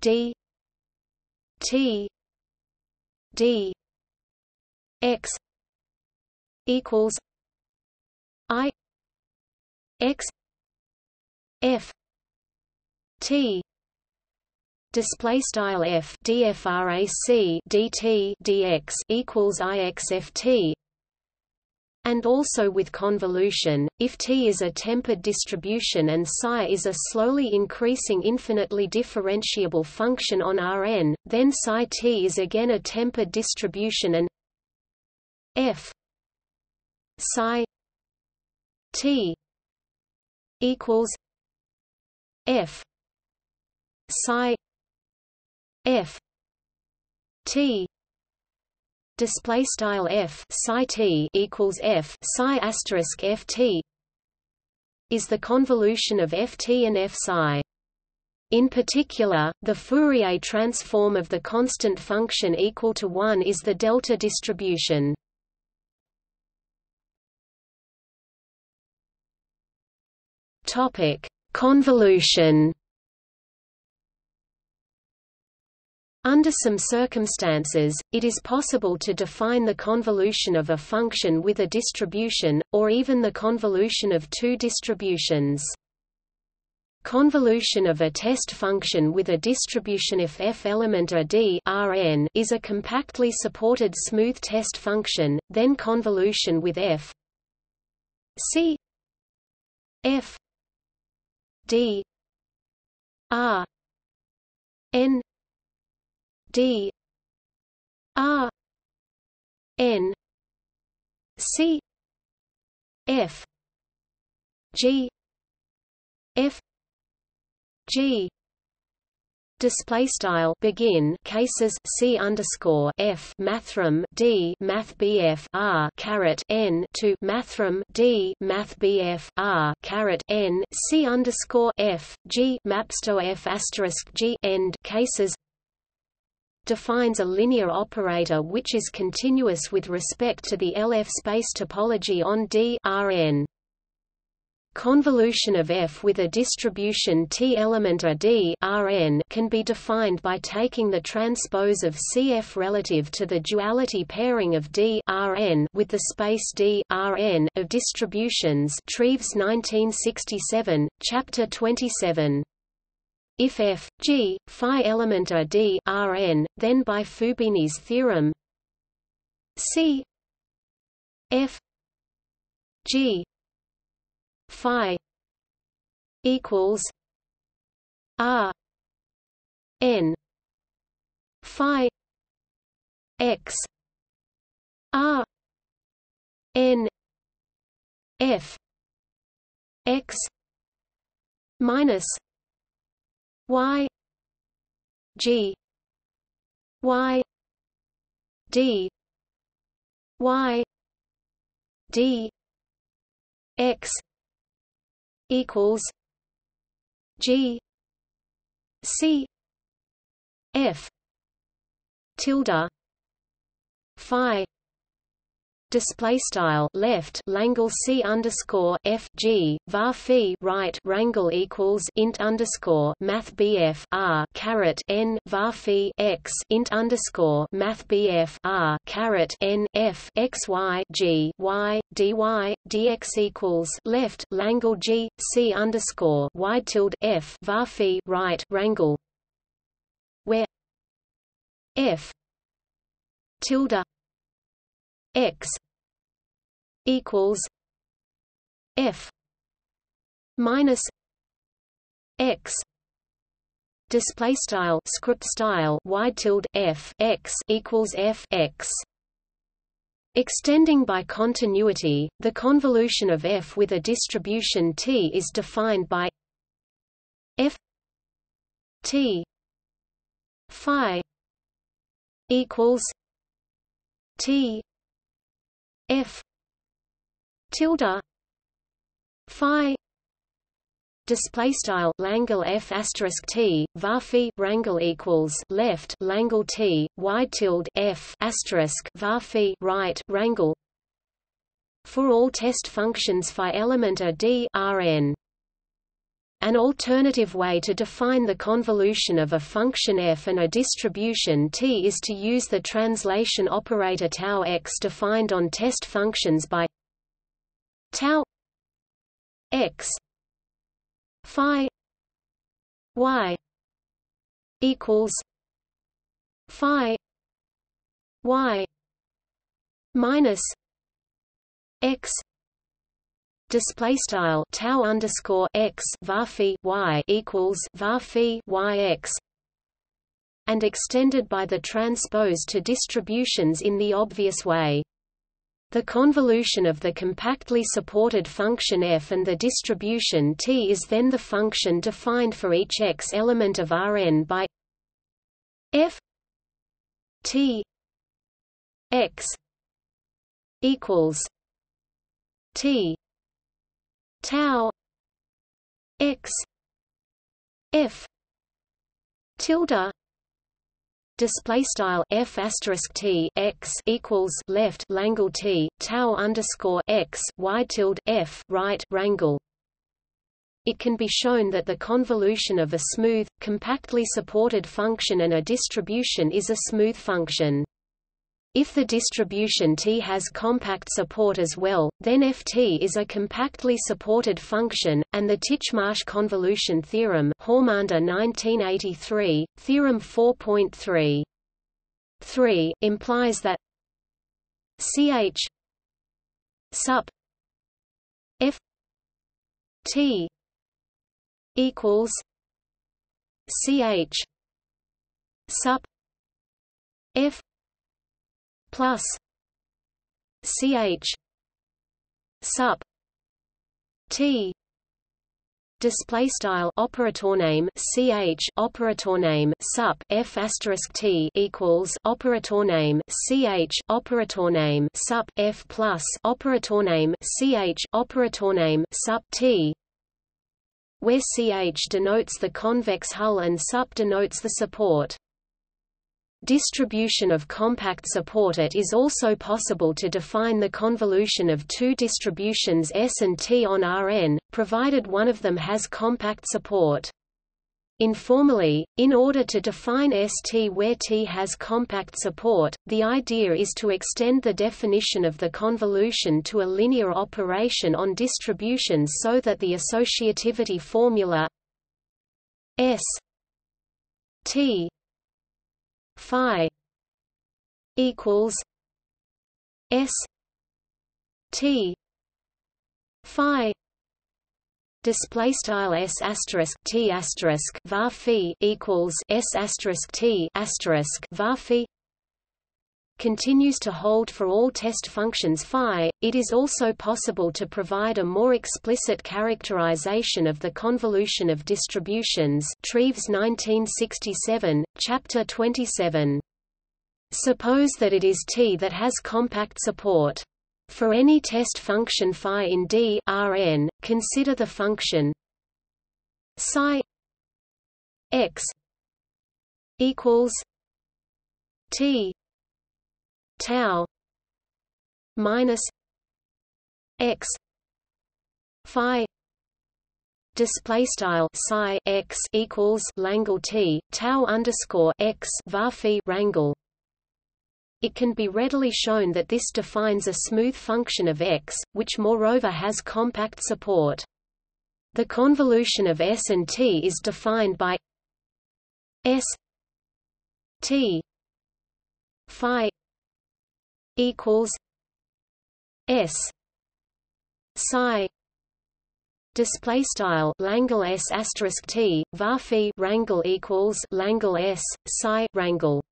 d t d x equals I x f t display style f dfrac dt dx equals I x f t. And also with convolution, if T is a tempered distribution and psi is a slowly increasing infinitely differentiable function on Rn, then psi T is again a tempered distribution and f psi T equals f psi f T display style f psi t equals f psi asterisk f t is the convolution of f t and f psi. In particular, the Fourier transform of the constant function equal to 1 is the delta distribution. Topic: Convolution. Under some circumstances, it is possible to define the convolution of a function with a distribution, or even the convolution of two distributions. Convolution of a test function with a distribution if f element a d Rn is a compactly supported smooth test function, then convolution with f c f d r n d r n c f g f g display style begin cases c underscore f mathrm d mathbf r caret n to mathrm d mathbf r caret n c underscore f g mapsto f asterisk g end cases defines a linear operator which is continuous with respect to the LF space topology on D Rn. Convolution of F with a distribution T element a D Rn can be defined by taking the transpose of CF relative to the duality pairing of D Rn with the space D Rn of distributions. Treves 1967, Chapter 27. If f g phi element are d Rn, then by Fubini's theorem c f g phi equals r n phi x r n f x minus y g y d y d x equals g c f tilde phi. Display style left Langle C underscore F G var phi right wrangle equals int underscore Math BF R carrot N var phi X int underscore Math BF R carrot N F X Y G Y D Y DX equals left Langle G C underscore Y tilde F var phi right wrangle where F tilde X equals F minus X display style script style Y tilde F X equals F X. Extending by continuity, the convolution of F with a distribution T is defined by F T phi equals T F tilde phi display style Langle F asterisk T var phi wrangle equals left Langle T Y tilde F asterisk var phi right wrangle for all test functions phi element a d Rn. An alternative way to define the convolution of a function f and a distribution t is to use the translation operator tau x defined on test functions by tau x phi y equals phi y minus x. Display style tau underscore x var phi y equals var phi y x, and extended by the transpose to distributions in the obvious way. The convolution of the compactly supported function f and the distribution t is then the function defined for each x element of Rn by f t x equals t tau x f tilde display style f asterisk t x equals left Langle t tau underscore x y tilde f right wrangle. It can be shown that the convolution of a smooth, compactly supported function and a distribution is a smooth function. If the distribution T has compact support as well, then Ft is a compactly supported function, and the Titchmarsh convolution theorem Hörmander 1983, theorem 4.3.3 implies that ch sup Ft equals ch sup F plus ch sup t display style operator name ch operator name sup f asterisk t equals operator name ch operator name sup f plus operator name ch operator name sup t, where ch denotes the convex hull and sup denotes the support. Distribution of compact support. It is also possible to define the convolution of two distributions S and T on Rn, provided one of them has compact support. Informally, in order to define St where T has compact support, the idea is to extend the definition of the convolution to a linear operation on distributions so that the associativity formula S T phi equals S T phi Display style s asterisk t asterisk var phi equals s asterisk t asterisk var phi continues to hold for all test functions phi. It is also possible to provide a more explicit characterization of the convolution of distributions. Treves 1967, Chapter 27. Suppose that it is T that has compact support. For any test function phi in D Rn, consider the function psi x equals T tau minus x phi. Display style psi x equals Langle T tau underscore x var phi Wrangle. It can be readily shown that this defines a smooth function of X, which moreover has compact support. The convolution of S and T is defined by S T phi equals S psi. Display style Langle S asterisk T var phi Wrangle equals Langle S psi Wrangle.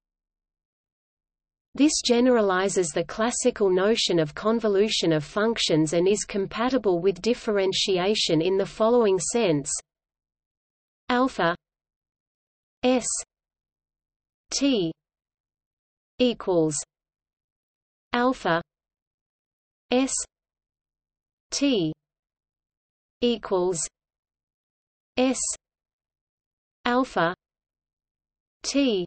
This generalizes the classical notion of convolution of functions and is compatible with differentiation in the following sense: alpha S T equals alpha S T equals S alpha T.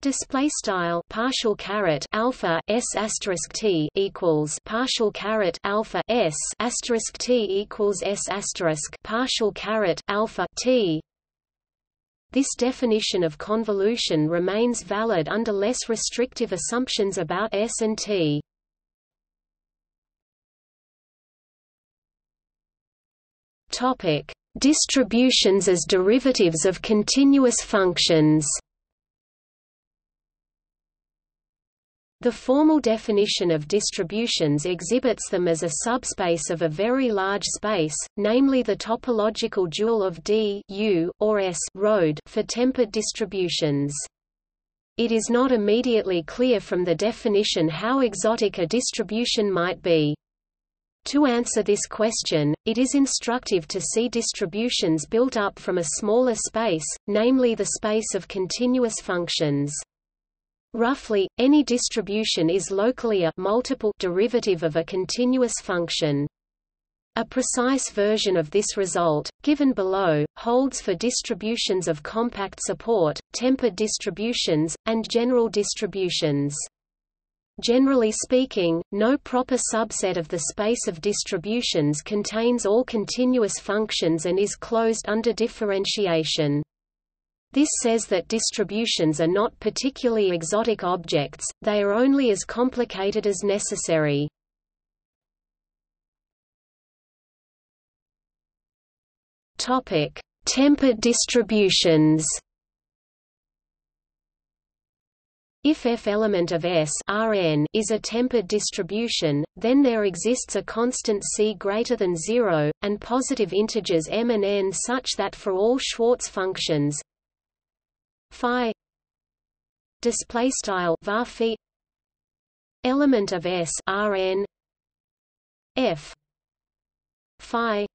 Display style partial caret alpha s asterisk t equals partial caret alpha s asterisk t equals s asterisk partial caret alpha t. This definition of convolution remains valid under less restrictive assumptions about s and t. Topic: distributions as derivatives of continuous functions. The formal definition of distributions exhibits them as a subspace of a very large space, namely the topological dual of D U, or S ρ for tempered distributions. It is not immediately clear from the definition how exotic a distribution might be. To answer this question, it is instructive to see distributions built up from a smaller space, namely the space of continuous functions. Roughly, any distribution is locally a multiple derivative of a continuous function. A precise version of this result, given below, holds for distributions of compact support, tempered distributions, and general distributions. Generally speaking, no proper subset of the space of distributions contains all continuous functions and is closed under differentiation. This says that distributions are not particularly exotic objects, they are only as complicated as necessary. Topic: tempered distributions. If f element of S Rn is a tempered distribution, then there exists a constant c greater than 0 and positive integers m and n such that for all Schwartz functions phi display style var phi element of S Rn f phi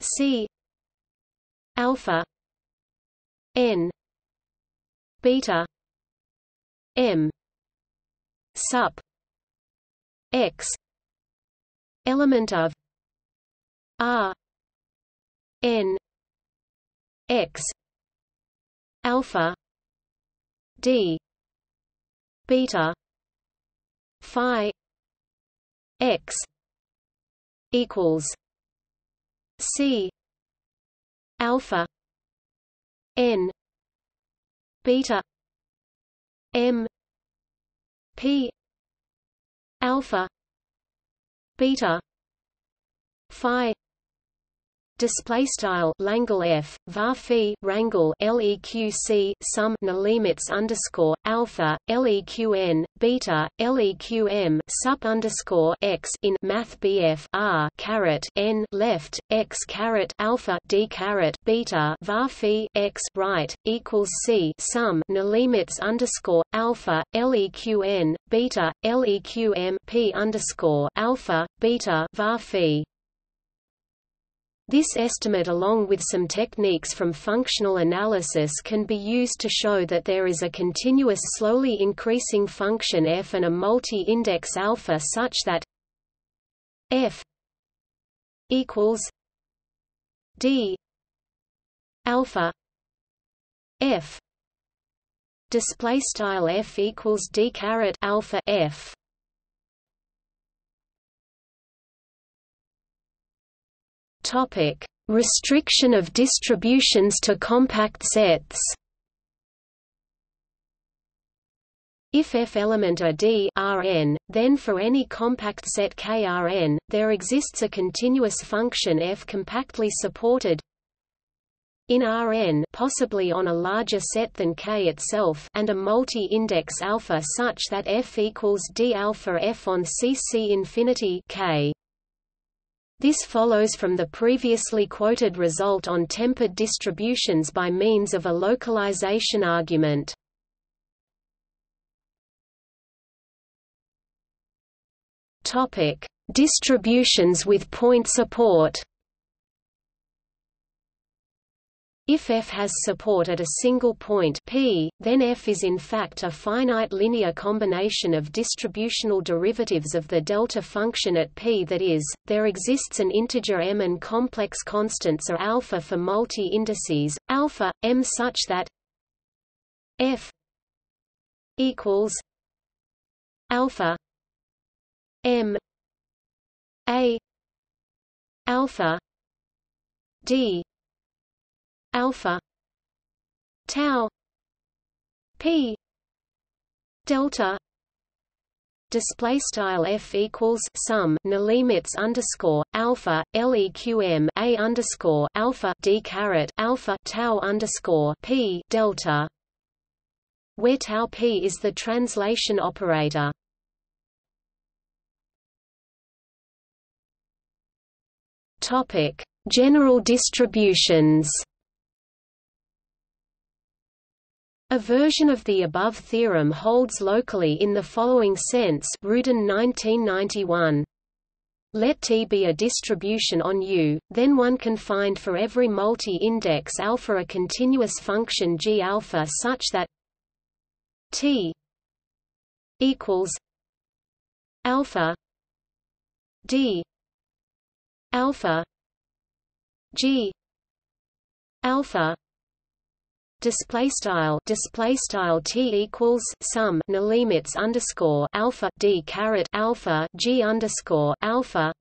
c alpha n beta m sup x element of R n x alpha d beta phi x equals c alpha n beta m p alpha beta phi Display style Langle F var phi Wrangle LEQC sum na limits underscore alpha LEQN beta LEQM sub underscore x in math BF R carrot N left x carrot alpha D carrot beta var phi x right equals C sum na limits underscore alpha LEQN beta LEQM P underscore alpha beta var phi. This estimate along with some techniques from functional analysis can be used to show that there is a continuous slowly increasing function f and a multi-index alpha such that f equals d alpha f display style f equals d caret alpha f. Topic: restriction of distributions to compact sets. If f element are D Rn, then for any compact set KRn, there exists a continuous function f compactly supported in Rn, possibly on a larger set than K itself, and a multi-index alpha such that f equals D alpha f on CC infinity K. This follows from the previously quoted result on tempered distributions by means of a localization argument. Topic: distributions with point support. If f has support at a single point P, then f is in fact a finite linear combination of distributional derivatives of the delta function at P, that is, there exists an integer m and complex constants are alpha for multi-indices, alpha, m such that f equals alpha m a alpha d alpha tau p delta display style f equals sum na limits underscore alpha leqm a underscore alpha d caret alpha tau underscore p delta, where tau p is the translation operator. Topic: general distributions. A version of the above theorem holds locally in the following sense: Rudin 1991. Let T be a distribution on U, then one can find for every multi-index alpha a continuous function G alpha such that T equals alpha D alpha G alpha. Display style T equals sum na limits underscore alpha D caret alpha G underscore alpha,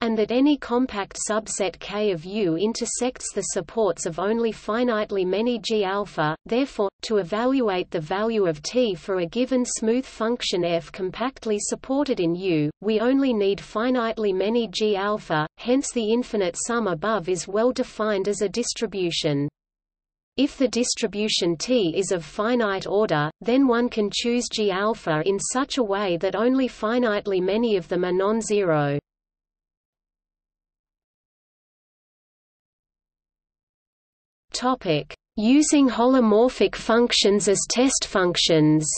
and that any compact subset K of U intersects the supports of only finitely many G alpha. Therefore, to evaluate the value of T for a given smooth function f compactly supported in U, we only need finitely many G alpha, hence the infinite sum above is well defined as a distribution. If the distribution T is of finite order, then one can choose G alpha in such a way that only finitely many of them are non-zero. Topic: using holomorphic functions as test functions.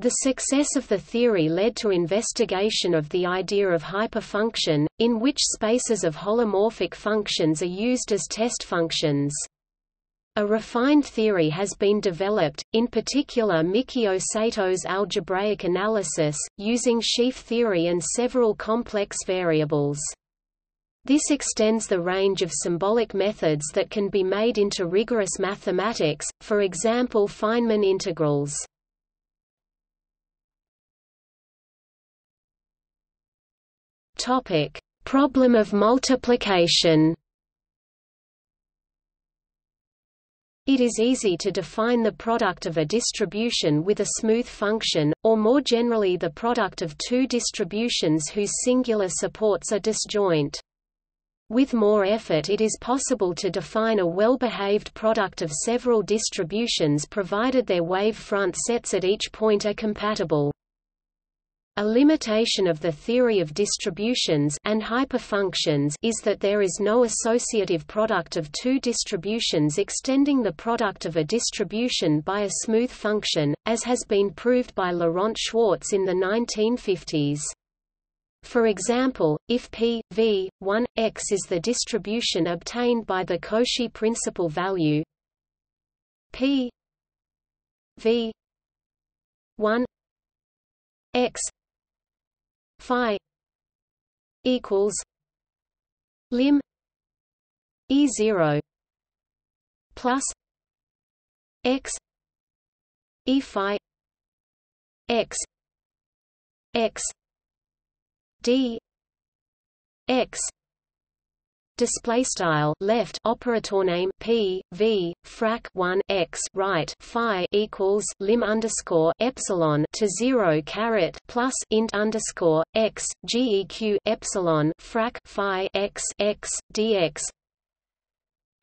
The success of the theory led to investigation of the idea of hyperfunction, in which spaces of holomorphic functions are used as test functions. A refined theory has been developed, in particular Mikio Sato's algebraic analysis, using sheaf theory and several complex variables. This extends the range of symbolic methods that can be made into rigorous mathematics, for example Feynman integrals. Topic: problem of multiplication. It is easy to define the product of a distribution with a smooth function, or more generally the product of two distributions whose singular supports are disjoint. With more effort it is possible to define a well-behaved product of several distributions provided their wave front sets at each point are compatible. A limitation of the theory of distributions and hyperfunctions is that there is no associative product of two distributions extending the product of a distribution by a smooth function, as has been proved by Laurent Schwartz in the 1950s. For example, if P, V, 1, X is the distribution obtained by the Cauchy principal value P V 1 X Phi equals lim E0 plus X E Phi X X D X display style left operator name P V frac 1 X right Phi equals lim underscore epsilon to 0 caret plus int underscore X geq epsilon frac Phi X X dx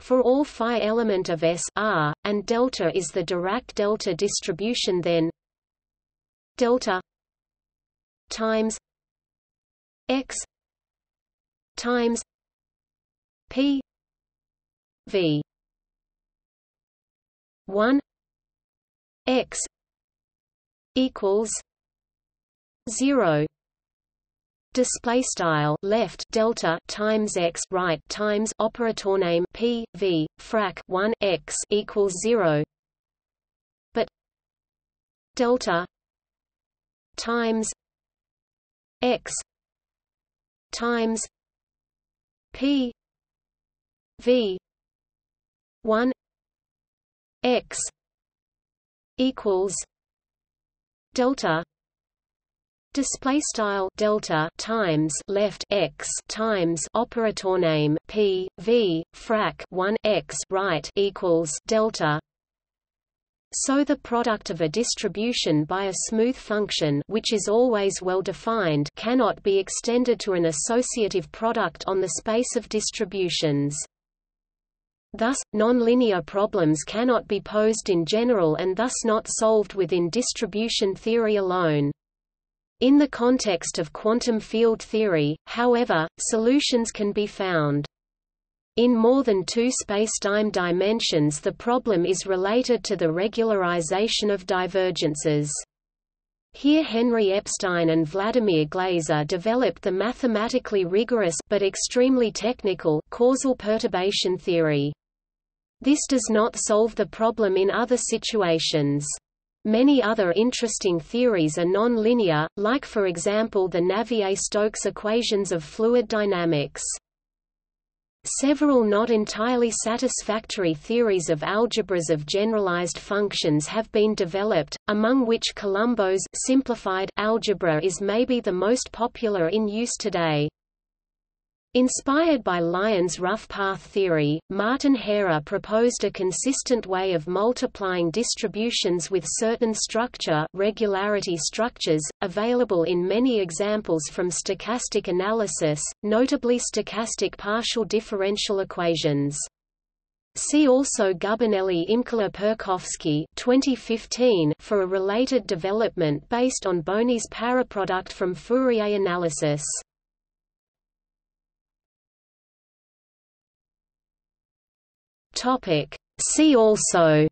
for all Phi element of S R and delta is the Dirac delta distribution, then delta times X times P V 1 X equals 0. Display style left delta times X right times operator name P V frac 1 X equals 0. But delta times X times P V 1 X equals delta display style delta times left X times operator name P V frac 1 X right equals delta. So the product of a distribution by a smooth function, which is always well defined, cannot be extended to an associative product on the space of distributions. Thus, nonlinear problems cannot be posed in general and thus not solved within distribution theory alone. In the context of quantum field theory, however, solutions can be found. In more than two spacetime dimensions the problem is related to the regularization of divergences. Here Henry Epstein and Vladimir Glazer developed the mathematically rigorous but extremely technical causal perturbation theory. This does not solve the problem in other situations. Many other interesting theories are nonlinear, like for example the Navier–Stokes equations of fluid dynamics. Several not entirely satisfactory theories of algebras of generalized functions have been developed, among which Colombeau's simplified algebra is maybe the most popular in use today. Inspired by Lyons' rough path theory, Martin Hairer proposed a consistent way of multiplying distributions with certain regularity structures, available in many examples from stochastic analysis, notably stochastic partial differential equations. See also Gubinelli, Imkeller, Perkowski 2015 for a related development based on Bonni's paraproduct from Fourier analysis. See also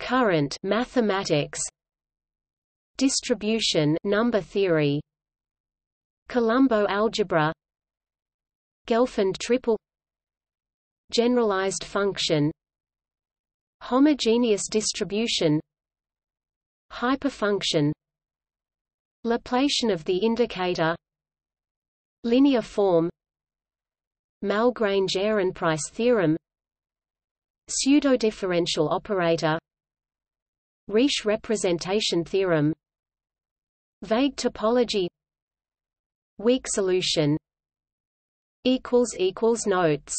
current mathematics, distribution number theory, Colombeau algebra, Gelfand triple, generalized function, homogeneous distribution, hyperfunction, Laplacian of the indicator, linear form, Malgrange-Ehrenpreis theorem, pseudodifferential operator, Riesz representation theorem, vague topology, weak solution. Notes